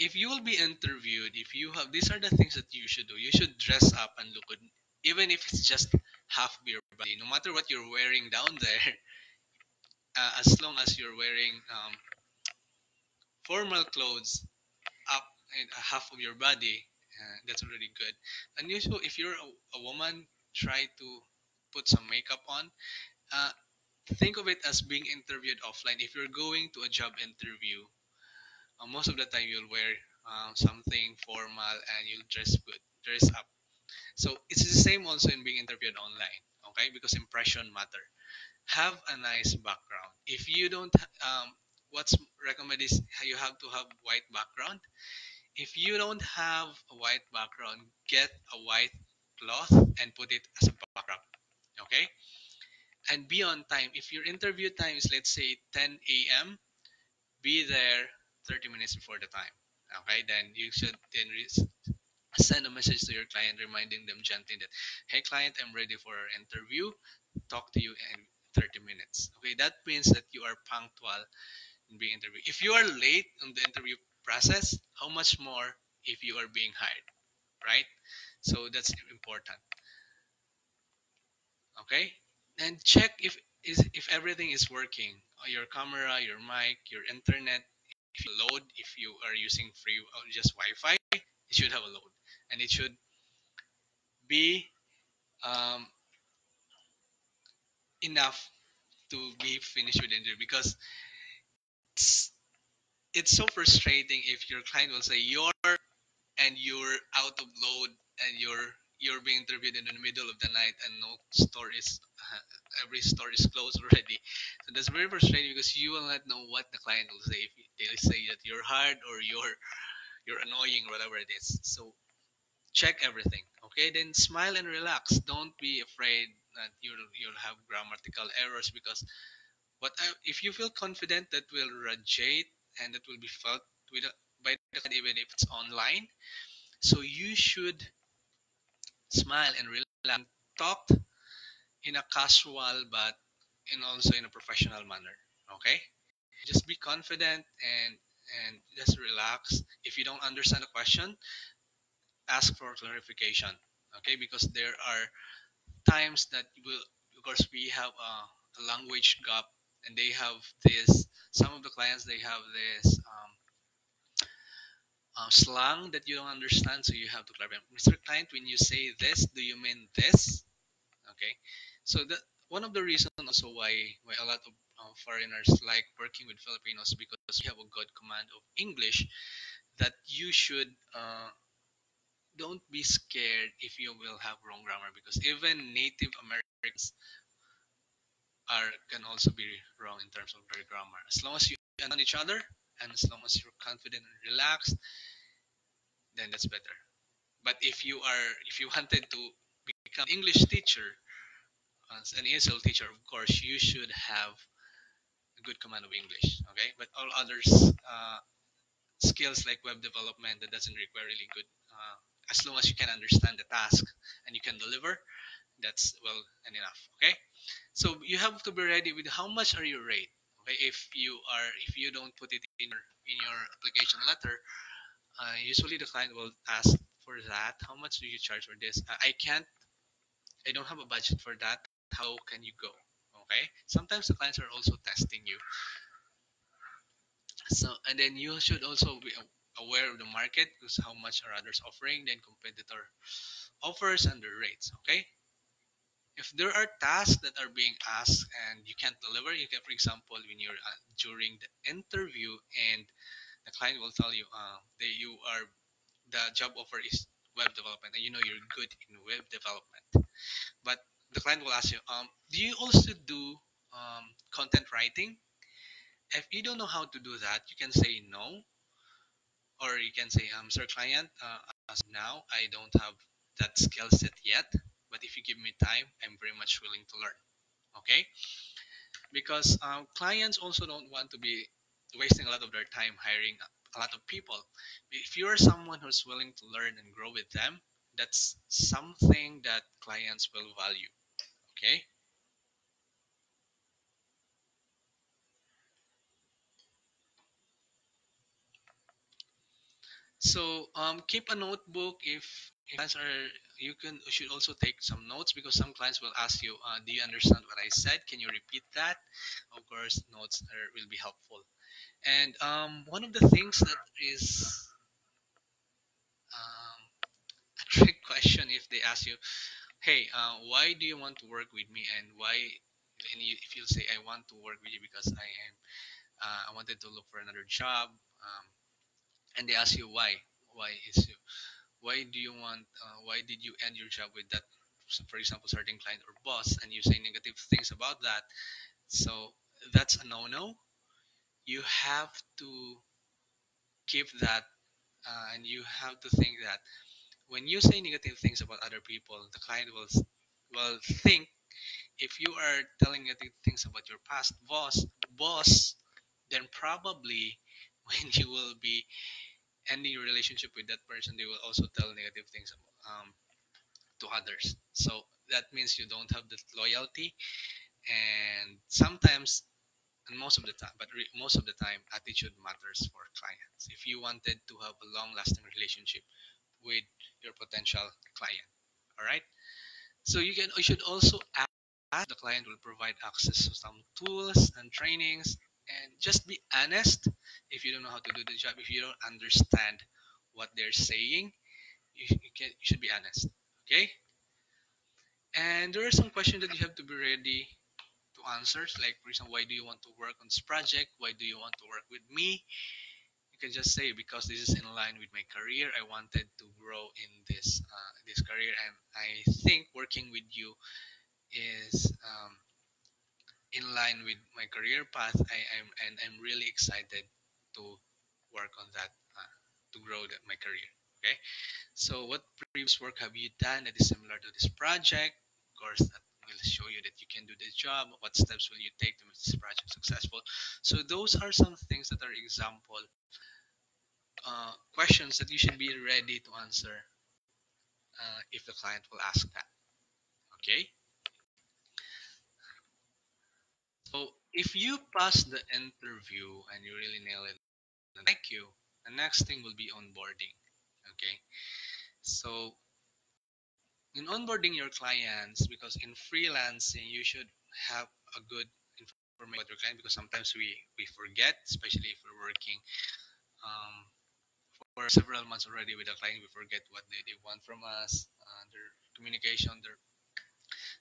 if you will be interviewed, if you have, these are the things that you should do. You should dress up and look good, even if it's just half your body. No matter what you're wearing down there, uh, as long as you're wearing um, formal clothes up and half of your body, Uh, that's already good. And usually, if you're a, a woman, try to put some makeup on. Uh, think of it as being interviewed offline. If you're going to a job interview, uh, most of the time you'll wear uh, something formal and you'll dress good, dress up. So it's the same also in being interviewed online, okay? Because impression matter. Have a nice background. If you don't, um, what's recommended is you have to have white background. If you don't have a white background, get a white cloth and put it as a background, okay? And be on time. If your interview time is, let's say, ten A M, be there thirty minutes before the time, okay? Then you should then send a message to your client, reminding them gently that, hey, client, I'm ready for our interview. Talk to you in thirty minutes, okay? That means that you are punctual in being interviewed. If you are late on the interview process, how much more if you are being hired, right? So that's important, okay? And check if is if everything is working, your camera, your mic, your internet. If you load, if you are using free or just Wi-Fi, it should have a load, and it should be um, enough to be finished with the interview, because it's It's so frustrating if your client will say you're and you're out of load and you're you're being interviewed in the middle of the night and no store is uh, every store is closed already. So that's very frustrating because you will not know what the client will say. If they say that you're hard or you're you're annoying, whatever it is. So check everything. Okay, then smile and relax. Don't be afraid that you'll you'll have grammatical errors, because what I, if you feel confident, that will radiate, and that will be felt with a, by the client, even if it's online. So you should smile and relax, talk in a casual but and also in a professional manner. Okay, just be confident and and just relax. If you don't understand a question, ask for clarification. Okay, because there are times that will, of course, we have a, a language gap. And they have this, some of the clients, they have this um, uh, slang that you don't understand, so you have to clarify. Mister Client, when you say this, do you mean this? Okay. So that one of the reasons also why, why a lot of uh, foreigners like working with Filipinos, because we have a good command of English, that you should uh, don't be scared if you will have wrong grammar, because even Native Americans are can also be wrong in terms of their grammar. As long as you understand each other and as long as you're confident and relaxed, then that's better. But if you are, if you wanted to become an English teacher, as an E S L teacher, of course, you should have a good command of English. Okay, but all others uh, skills like web development that doesn't require really good uh, as long as you can understand the task and you can deliver, that's well and enough. Okay, so you have to be ready with how much are your rate. Okay, if you are if you don't put it in your in your application letter, uh, usually the client will ask for that. How much do you charge for this? I can't, I don't have a budget for that. How can you go? Okay, sometimes the clients are also testing you. So, and then you should also be aware of the market, because how much are others offering than competitor offers and their rates. Okay, if there are tasks that are being asked and you can't deliver, you can, for example, when you're uh, during the interview and the client will tell you uh, that you are, the job offer is web development, and you know you're good in web development, but the client will ask you, um, do you also do um, content writing? If you don't know how to do that, you can say no, or you can say, um, sir client, uh, as now I don't have that skill set yet, but if you give me time, I'm very much willing to learn. Okay, because um, clients also don't want to be wasting a lot of their time hiring a lot of people. If you're someone who's willing to learn and grow with them, that's something that clients will value. Okay, so um, keep a notebook. If clients are, you can you should also take some notes, because some clients will ask you, uh, do you understand what I said? Can you repeat that? Of course, notes are, will be helpful. And um, one of the things that is um, a trick question, if they ask you, hey, uh, why do you want to work with me? And why? And you, if you say, I want to work with you because I am, uh, I wanted to look for another job. Um, and they ask you why. Why is you? Why do you want? Uh, why did you end your job with that? For example, certain client or boss, and you say negative things about that. So that's a no-no. You have to keep that, uh, and you have to think that when you say negative things about other people, the client will will think, if you are telling negative things about your past boss, boss, then probably when you will be ending your relationship with that person, they will also tell negative things um, to others. So that means you don't have the loyalty, and sometimes. And most of the time, but re most of the time, attitude matters for clients. If you wanted to have a long-lasting relationship with your potential client, all right. So you can, you should also ask. The client will provide access to some tools and trainings, and just be honest. If you don't know how to do the job, if you don't understand what they're saying, you, you, can, you should be honest. Okay. And there are some questions that you have to be ready. Answers like, for example, why do you want to work on this project? Why do you want to work with me? You can just say, because this is in line with my career. I wanted to grow in this uh, this career, and I think working with you is um, in line with my career path. I am, and I'm really excited to work on that, uh, to grow that, my career. Okay, so what previous work have you done that is similar to this project? Of course, that will show you that you can do this job. What steps will you take to make this project successful? So those are some things that are example uh, questions that you should be ready to answer uh, if the client will ask that. Okay. So if you pass the interview and you really nail it, thank you. The next thing will be onboarding. Okay. So in onboarding your clients, because in freelancing you should have a good information about your client, because sometimes we we forget, especially if we're working um, for several months already with a client, we forget what they, they want from us, uh, their communication, their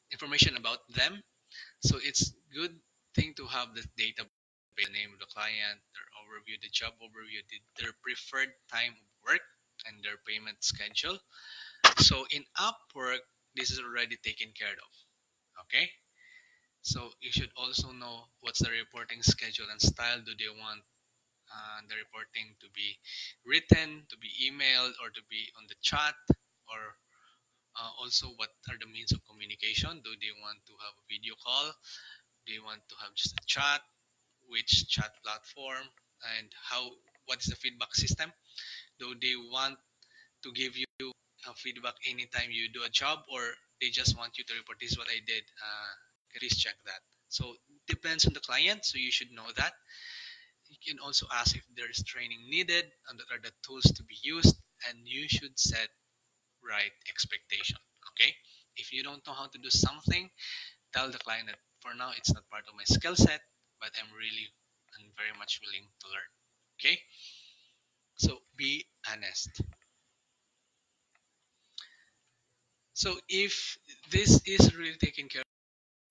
information about them. So it's good thing to have the data, the name of the client, their overview, the job overview, their preferred time of work, and their payment schedule. So in Upwork, this is already taken care of. Okay, so you should also know what's the reporting schedule and style. Do they want uh, the reporting to be written, to be emailed, or to be on the chat? Or uh, also, what are the means of communication? Do they want to have a video call? Do they want to have just a chat? Which chat platform? And how? What is the feedback system? Do they want to give you uh, feedback anytime you do a job, or they just want you to report, this is what I did, uh, risk check that. So depends on the client, so you should know that. You can also ask if there is training needed and what are the tools to be used, and you should set right expectation. Okay, if you don't know how to do something, tell the client that for now it's not part of my skill set, but I'm really and very much willing to learn. Okay, so be honest. So if this is really taken care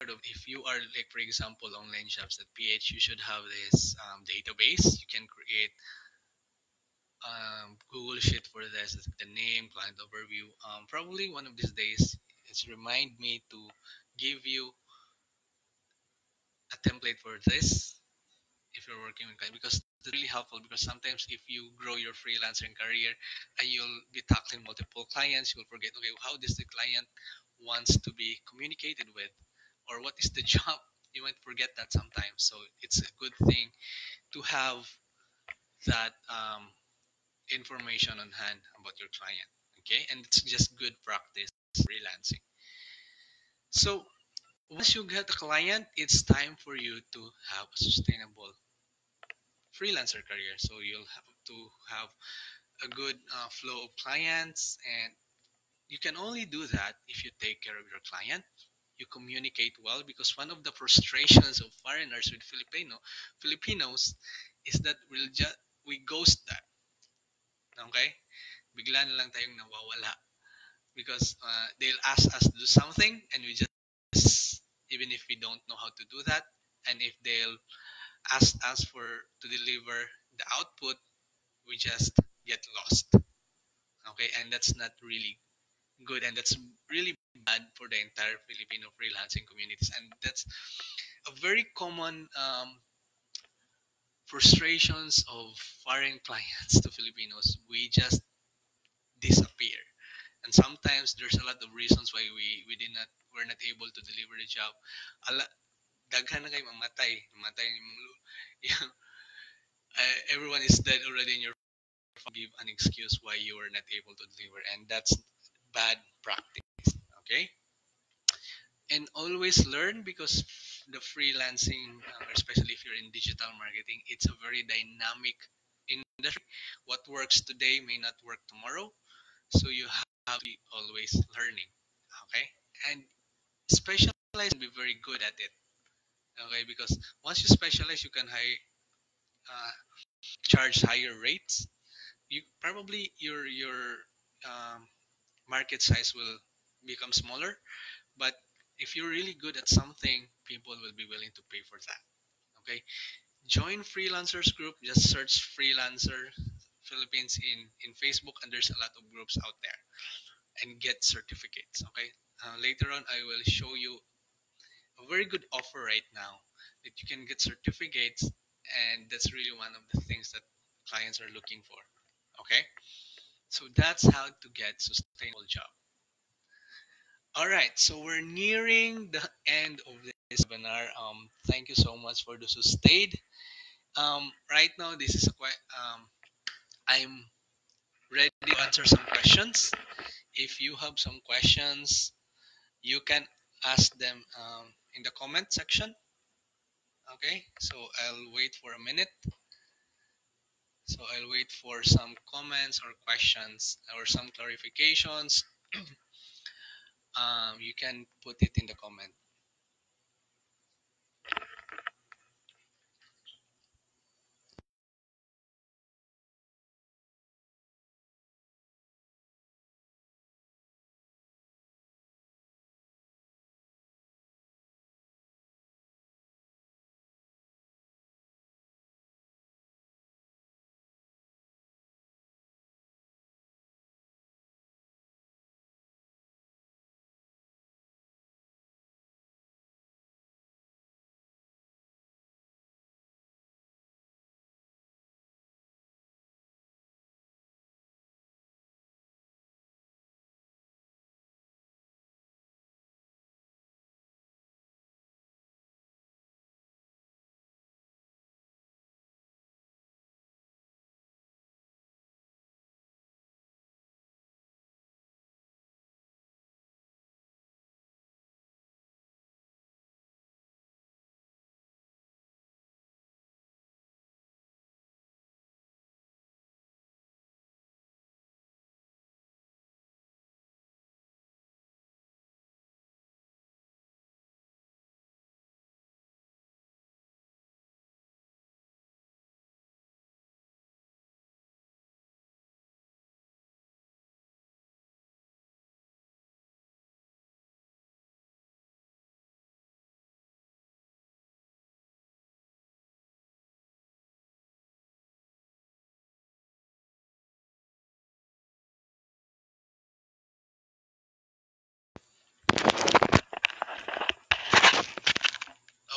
of, if you are, like for example, online jobs dot p h, you should have this um, database. You can create um, Google Sheet for this, the name, client overview. Um, probably one of these days, it's remind me to give you a template for this if you're working with client, because it's really helpful, because sometimes if you grow your freelancing career and you'll be tackling multiple clients, you'll forget, okay, how does the client wants to be communicated with, or what is the job? You might forget that sometimes. So it's a good thing to have that um, information on hand about your client, okay? And it's just good practice freelancing. So once you get a client, it's time for you to have a sustainable freelancer career. So you'll have to have a good uh, flow of clients, and you can only do that if you take care of your client. You communicate well, because one of the frustrations of foreigners with Filipino Filipinos is that we'll just we ghost that. Okay, bigla na lang tayong nawawala, because uh, they'll ask us to do something and we just, even if we don't know how to do that, and if they'll ask us for to deliver the output, we just get lost. Okay, and that's not really good, and that's really bad for the entire Filipino freelancing communities, and that's a very common um, frustrations of foreign clients to Filipinos. We just disappear, and sometimes there's a lot of reasons why we we did not were not able to deliver the job. Ala, daghan na kayo mamatay, mamatay niyo. Everyone is dead already in your. Give an excuse why you were not able to deliver, and that's bad practice. Okay, and always learn, because the freelancing, especially if you're in digital marketing, it's a very dynamic industry. What works today may not work tomorrow, so you have to be always learning. Okay, and specialize and be very good at it. Okay, because once you specialize, you can high, uh, charge higher rates. You probably your your um, market size will become smaller, but if you're really good at something, people will be willing to pay for that. Okay, join freelancers group. Just search Freelancer Philippines in in Facebook, and there's a lot of groups out there, and get certificates. Okay, uh, later on I will show you a very good offer right now that you can get certificates, and that's really one of the things that clients are looking for. Okay, so that's how to get sustainable job. All right, so we're nearing the end of this webinar. Um, thank you so much for those who stayed. Um, right now, this is quite. Um, I'm ready to answer some questions. If you have some questions, you can ask them um, in the comment section. Okay, so I'll wait for a minute. So I'll wait for some comments or questions or some clarifications. Um, you can put it in the comment.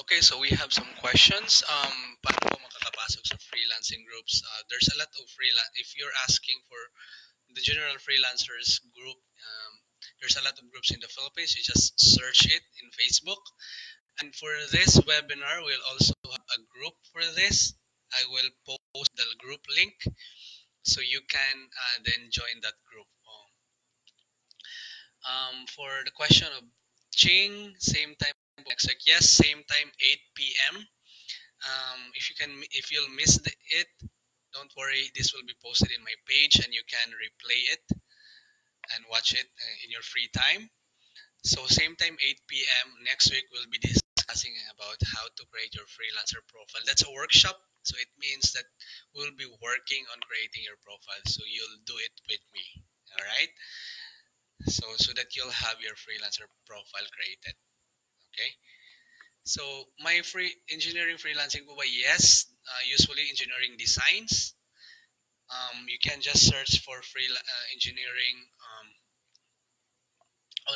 Okay, so we have some questions. Um, paano ba makakapasok sa freelancing groups? Uh, there's a lot of freelance. If you're asking for the general freelancers group, um, there's a lot of groups in the Philippines. You just search it in Facebook. And for this webinar, we'll also have a group for this. I will post the group link so you can uh, then join that group. Um, for the question of Ching, same time next week. Yes, same time, eight p m Um, if you can, if you'll miss the, it, don't worry. This will be posted in my page, and you can replay it and watch it in your free time. So same time, eight p m next week. We'll be discussing about how to create your freelancer profile. That's a workshop, so it means that we'll be working on creating your profile. So you'll do it with me. All right. So, so that you'll have your freelancer profile created. Okay. So, my free engineering freelancing, yes, uh, usually engineering designs. Um, you can just search for free uh, engineering, um,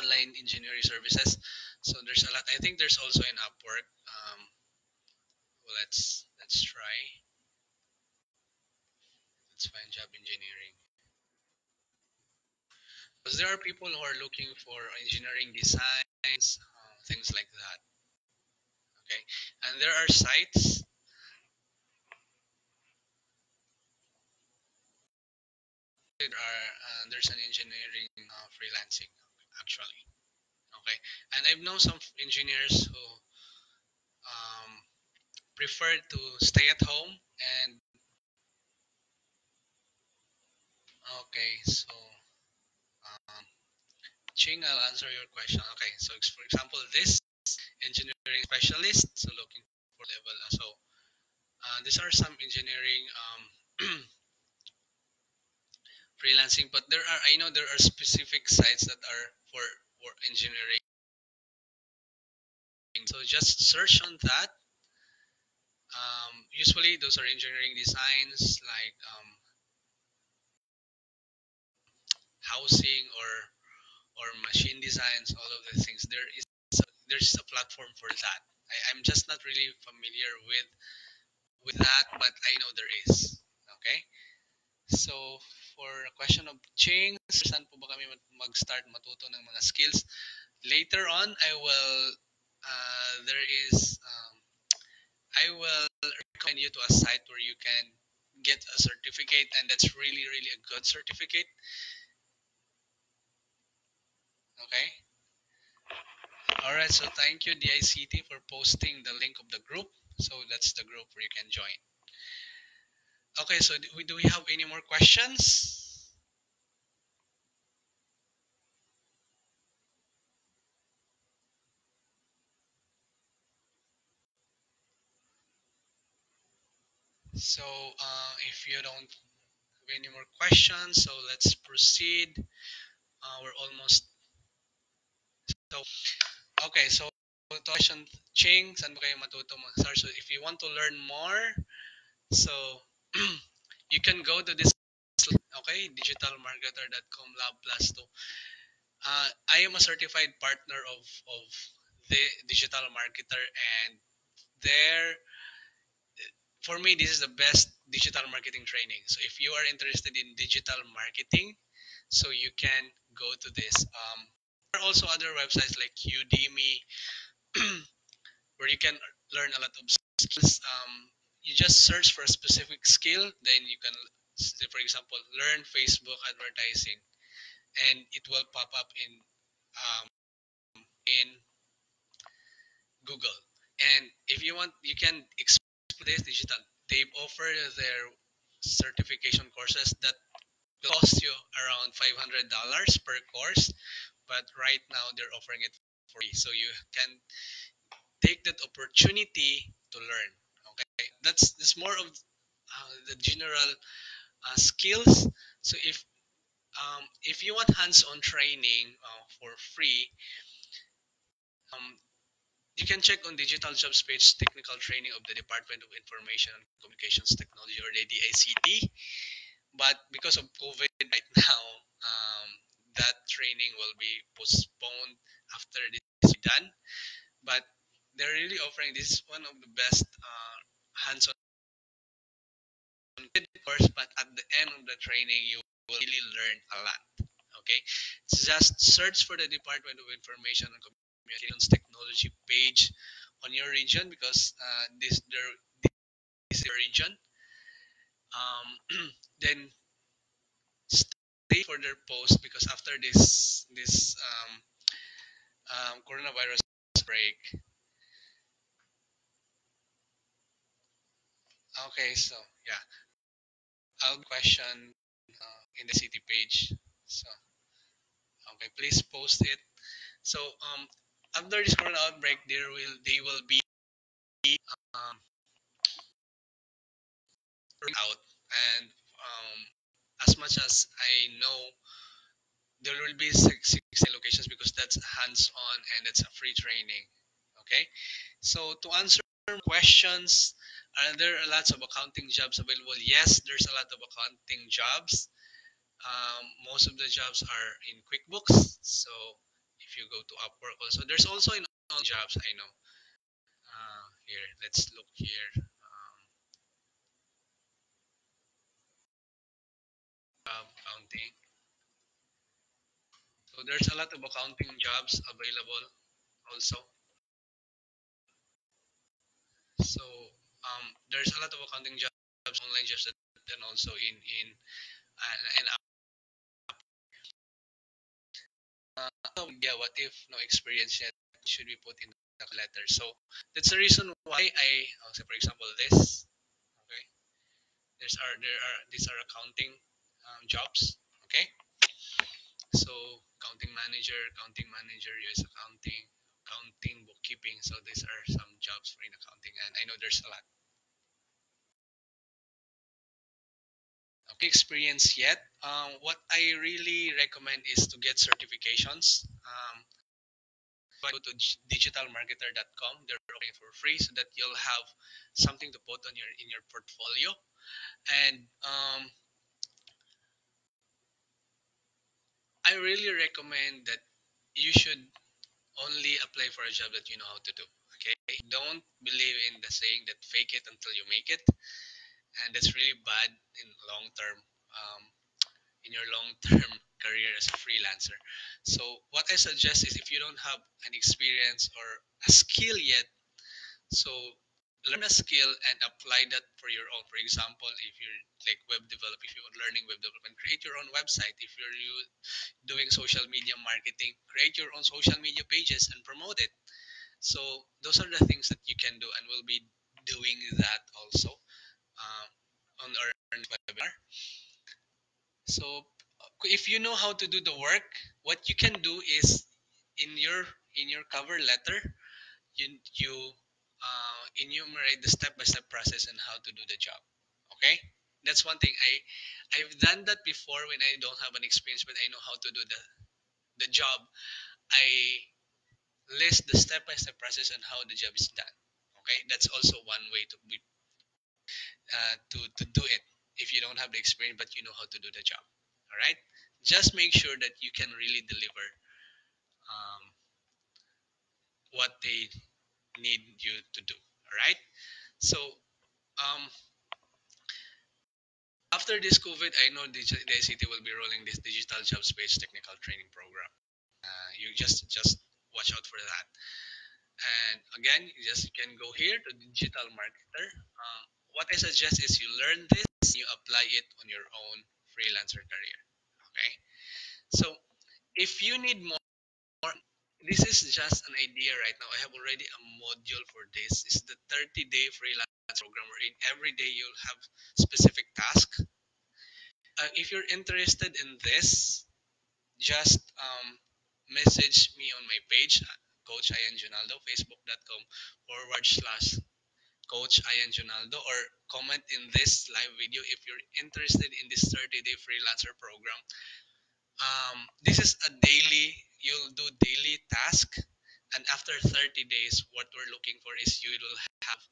online engineering services. So, there's a lot. I think there's also an Upwork. Um, well, let's let's try. Let's find job engineering. Because there are people who are looking for engineering designs, uh, things like that. Okay, and there are sites. There are uh, there's an engineering uh, freelancing actually. Okay, and I've known some engineers who um, prefer to stay at home and. Okay, so. Ching, I'll answer your question. Okay, so for example, this engineering specialist, so looking for level. So uh, these are some engineering um, freelancing, but there are I know there are specific sites that are for for engineering. So just search on that. Um, usually, those are engineering designs like um, housing or. Or machine designs, all of the things. There is a, there's a platform for that. I, I'm just not really familiar with with that, but I know there is. Okay. So for a question of Ching, saan po ba kami mag-start matuto ng mga skills? Later on, I will. Uh, there is. Um, I will recommend you to a site where you can get a certificate, and that's really, really a good certificate. Okay. All right. So thank you, D I C T, for posting the link of the group. So that's the group where you can join. Okay. So do we, do we have any more questions? So uh, if you don't have any more questions, so let's proceed. Uh, we're almost. So, okay, so question Ching, saan ba kayo matuto mag-start? So if you want to learn more, so you can go to this, okay, digital marketer dot com lab plus two. Uh, I am a certified partner of, of the Digital Marketer, and there, for me, this is the best digital marketing training. So if you are interested in digital marketing, so you can go to this. Um, There are also other websites like Udemy where you can learn a lot of skills. Um, you just search for a specific skill, then you can, for example, learn Facebook advertising, and it will pop up in um, in Google. And if you want, you can explore this digital. They offer their certification courses that cost you around five hundred dollars per course. But right now they're offering it for free, so you can take that opportunity to learn. Okay, that's that's more of uh, the general uh, skills. So if um, if you want hands-on training uh, for free, um, you can check on Digital Jobs page technical training of the Department of Information and Communications Technology, or the D I C T. But because of COVID right now. Um, That training will be postponed after this is done, but they're really offering this one of the best uh, hands-on course, but at the end of the training, you will really learn a lot. Okay, just search for the Department of Information and Communications Technology page on your region, because uh, this there is a region. Um, then stay for their post, because after this this um, um, coronavirus break. Okay, so yeah, I'll question uh, in the city page. So okay, please post it. So um, after this corona outbreak, there will they will be um, out, and um, as much as I know, there will be sixty locations, because that's hands-on and it's a free training. Okay, so to answer questions. Are there lots of accounting jobs available? Yes, there's a lot of accounting jobs. Um, most of the jobs are in QuickBooks. So if you go to Upwork also, there's also in all jobs I know. Uh, here, let's look here. Um, job accounting. So there's a lot of accounting jobs available also. So Um, there's a lot of accounting jobs, online jobs, and also in in and, and uh, yeah. What if no experience yet should be put in the letter? So that's the reason why I, I'll say for example, this. Okay, there's are there are these are accounting um, jobs. Okay, so accounting manager, accounting manager, U S accounting. Accounting, bookkeeping, so these are some jobs for in accounting, and I know there's a lot. Okay, experience yet. Um, what I really recommend is to get certifications. Um, go to digital marketer dot com, they're offering for free, so that you'll have something to put on your in your portfolio. And um, I really recommend that you should only apply for a job that you know how to do. Okay, don't believe in the saying that fake it until you make it, and that's really bad in long term, um, in your long term career as a freelancer. So what I suggest is, if you don't have an experience or a skill yet, so learn a skill and apply that for your own. For example, if you're like web develop, if you're learning web development, create your own website. If you're you doing social media marketing, create your own social media pages and promote it. So those are the things that you can do, and we'll be doing that also uh, on our webinar. So if you know how to do the work, what you can do is in your in your cover letter, you you. Uh, enumerate the step-by-step process and how to do the job. Okay, that's one thing I I've done that before when I don't have an experience, but I know how to do the the job. I list the step-by-step process and how the job is done. Okay, that's also one way to be uh, to to do it if you don't have the experience but you know how to do the job. All right, just make sure that you can really deliver um, what they need you to do. All right, so um after this COVID, I know the D I C T will be rolling this digital jobs based technical training program. uh, you just just watch out for that, and again, you just you can go here to Digital Marketer. uh, what I suggest is you learn this, you apply it on your own freelancer career. Okay, so if you need more, this is just an idea right now. I have already a module for this. It's the thirty day freelance program wherein every day you'll have specific tasks. Uh, if you're interested in this, just um, message me on my page, Coach Ian Jonaldo, facebook dot com forward slash Coach Ian Jonaldo, or comment in this live video if you're interested in this thirty day freelancer program. Um, this is a daily. You'll do daily task, and after thirty days, what we're looking for is you will have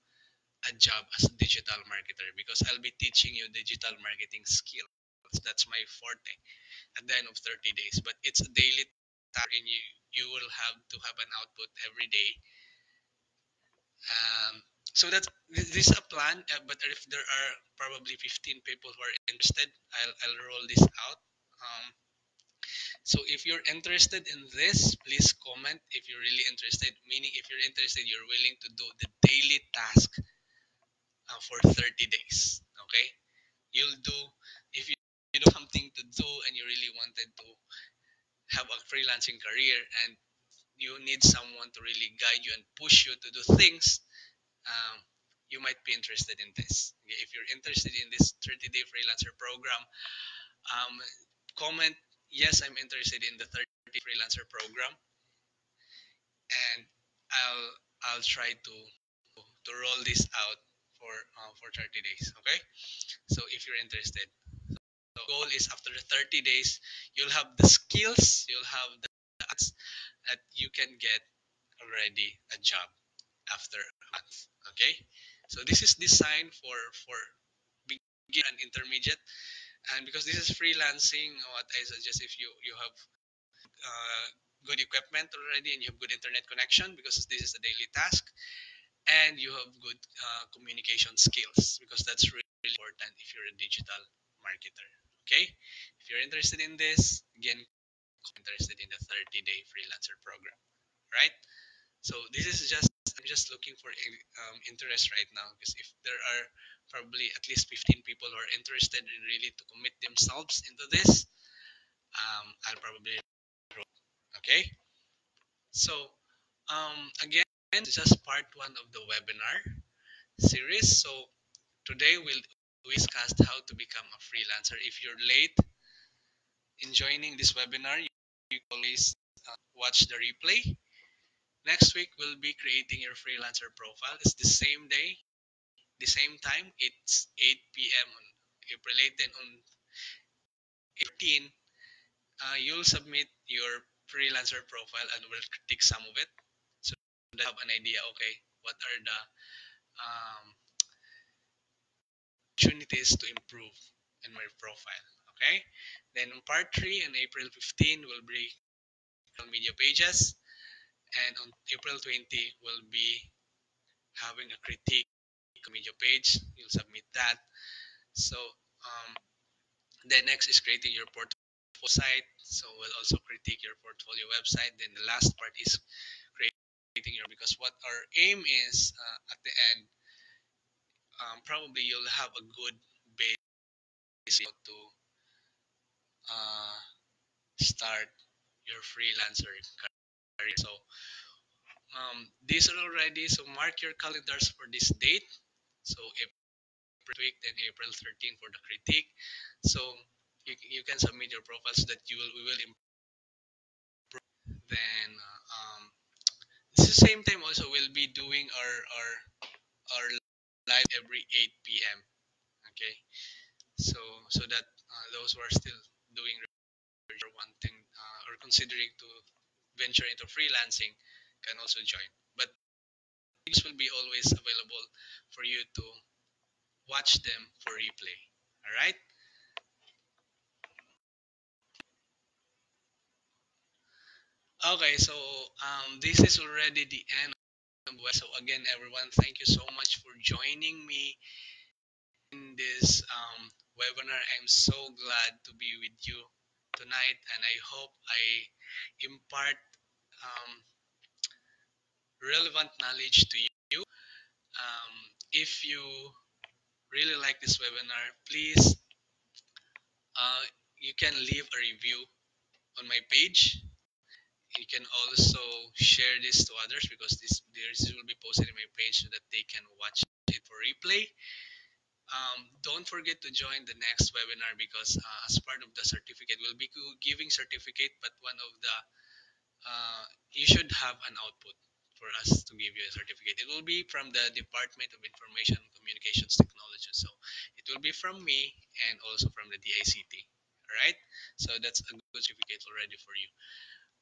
a job as a digital marketer, because I'll be teaching you digital marketing skills. That's my forte at the end of thirty days, but it's a daily task, and you, you will have to have an output every day Um, so that's this is a plan, uh, but if there are probably fifteen people who are interested, I'll, I'll roll this out. Um, so if you're interested in this, please comment if you're really interested, meaning if you're interested, you're willing to do the daily task uh, for thirty days, okay? You'll do, if you, you know something to do and you really wanted to have a freelancing career and you need someone to really guide you and push you to do things, um, you might be interested in this. If you're interested in this thirty-day freelancer program, um, comment, yes, I'm interested in the thirty-day freelancer program, and I'll I'll try to to roll this out for uh, for thirty days. Okay, so if you're interested. The goal is after the thirty days, you'll have the skills, you'll have the ads that you can get already a job after a month. Okay, so this is designed for for beginner and intermediate, and because this is freelancing, what I suggest if you you have uh, good equipment already and you have good internet connection, because this is a daily task, and you have good uh, communication skills, because that's really, really important if you're a digital marketer. Okay, if you're interested in this, again, interested in the thirty-day freelancer program, right? So this is just, I'm just looking for um, interest right now, because if there are probably at least fifteen people who are interested in really to commit themselves into this, um, I'll probably enroll. Okay, so um, again, it's just part one of the webinar series. So today we'll we discussed how to become a freelancer. If you're late in joining this webinar, you can always uh, watch the replay. Next week, we'll be creating your freelancer profile. It's the same day, the same time. It's eight p m on April eighteenth. On eighteenth, uh, you'll submit your freelancer profile and we'll critique some of it. So you have an idea, okay, what are the... Um, opportunities to improve in my profile. Okay, then on part three on April fifteenth will be media pages, and on April twentieth will be having a critique media page. You'll submit that. So um, the next is creating your portfolio site, so we'll also critique your portfolio website. Then the last part is creating your, because what our aim is uh, at the end, Um, probably you'll have a good base to uh, start your freelancer career. So um, these are already, so mark your calendars for this date. So April week, then April thirteenth for the critique. So you, you can submit your profile so that you will, we will improve. Then uh, um, at the same time also we'll be doing our our our live every eight p m Okay, so so that uh, those who are still doing research or wanting uh, or considering to venture into freelancing can also join. But these will be always available for you to watch them for replay. All right. Okay, so um, this is already the end. So again, everyone, thank you so much for joining me in this um, webinar. I'm so glad to be with you tonight, and I hope I impart um, relevant knowledge to you. Um, if you really like this webinar, please, uh, you can leave a review on my page. You can also share this to others, because this, this will be posted in my page so that they can watch it for replay. Um, don't forget to join the next webinar, because uh, as part of the certificate, we'll be giving certificate, but one of the, uh, you should have an output for us to give you a certificate. It will be from the Department of Information and Communications Technology. So it will be from me and also from the D I C T, all right? So that's a good certificate already for you.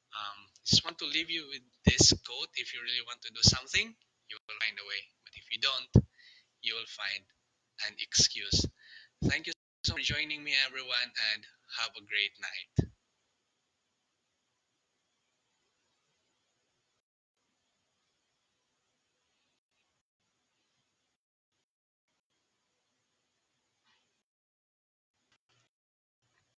Um, just want to leave you with this quote. If you really want to do something, you will find a way. But if you don't, you will find an excuse. Thank you so much for joining me, everyone, and have a great night.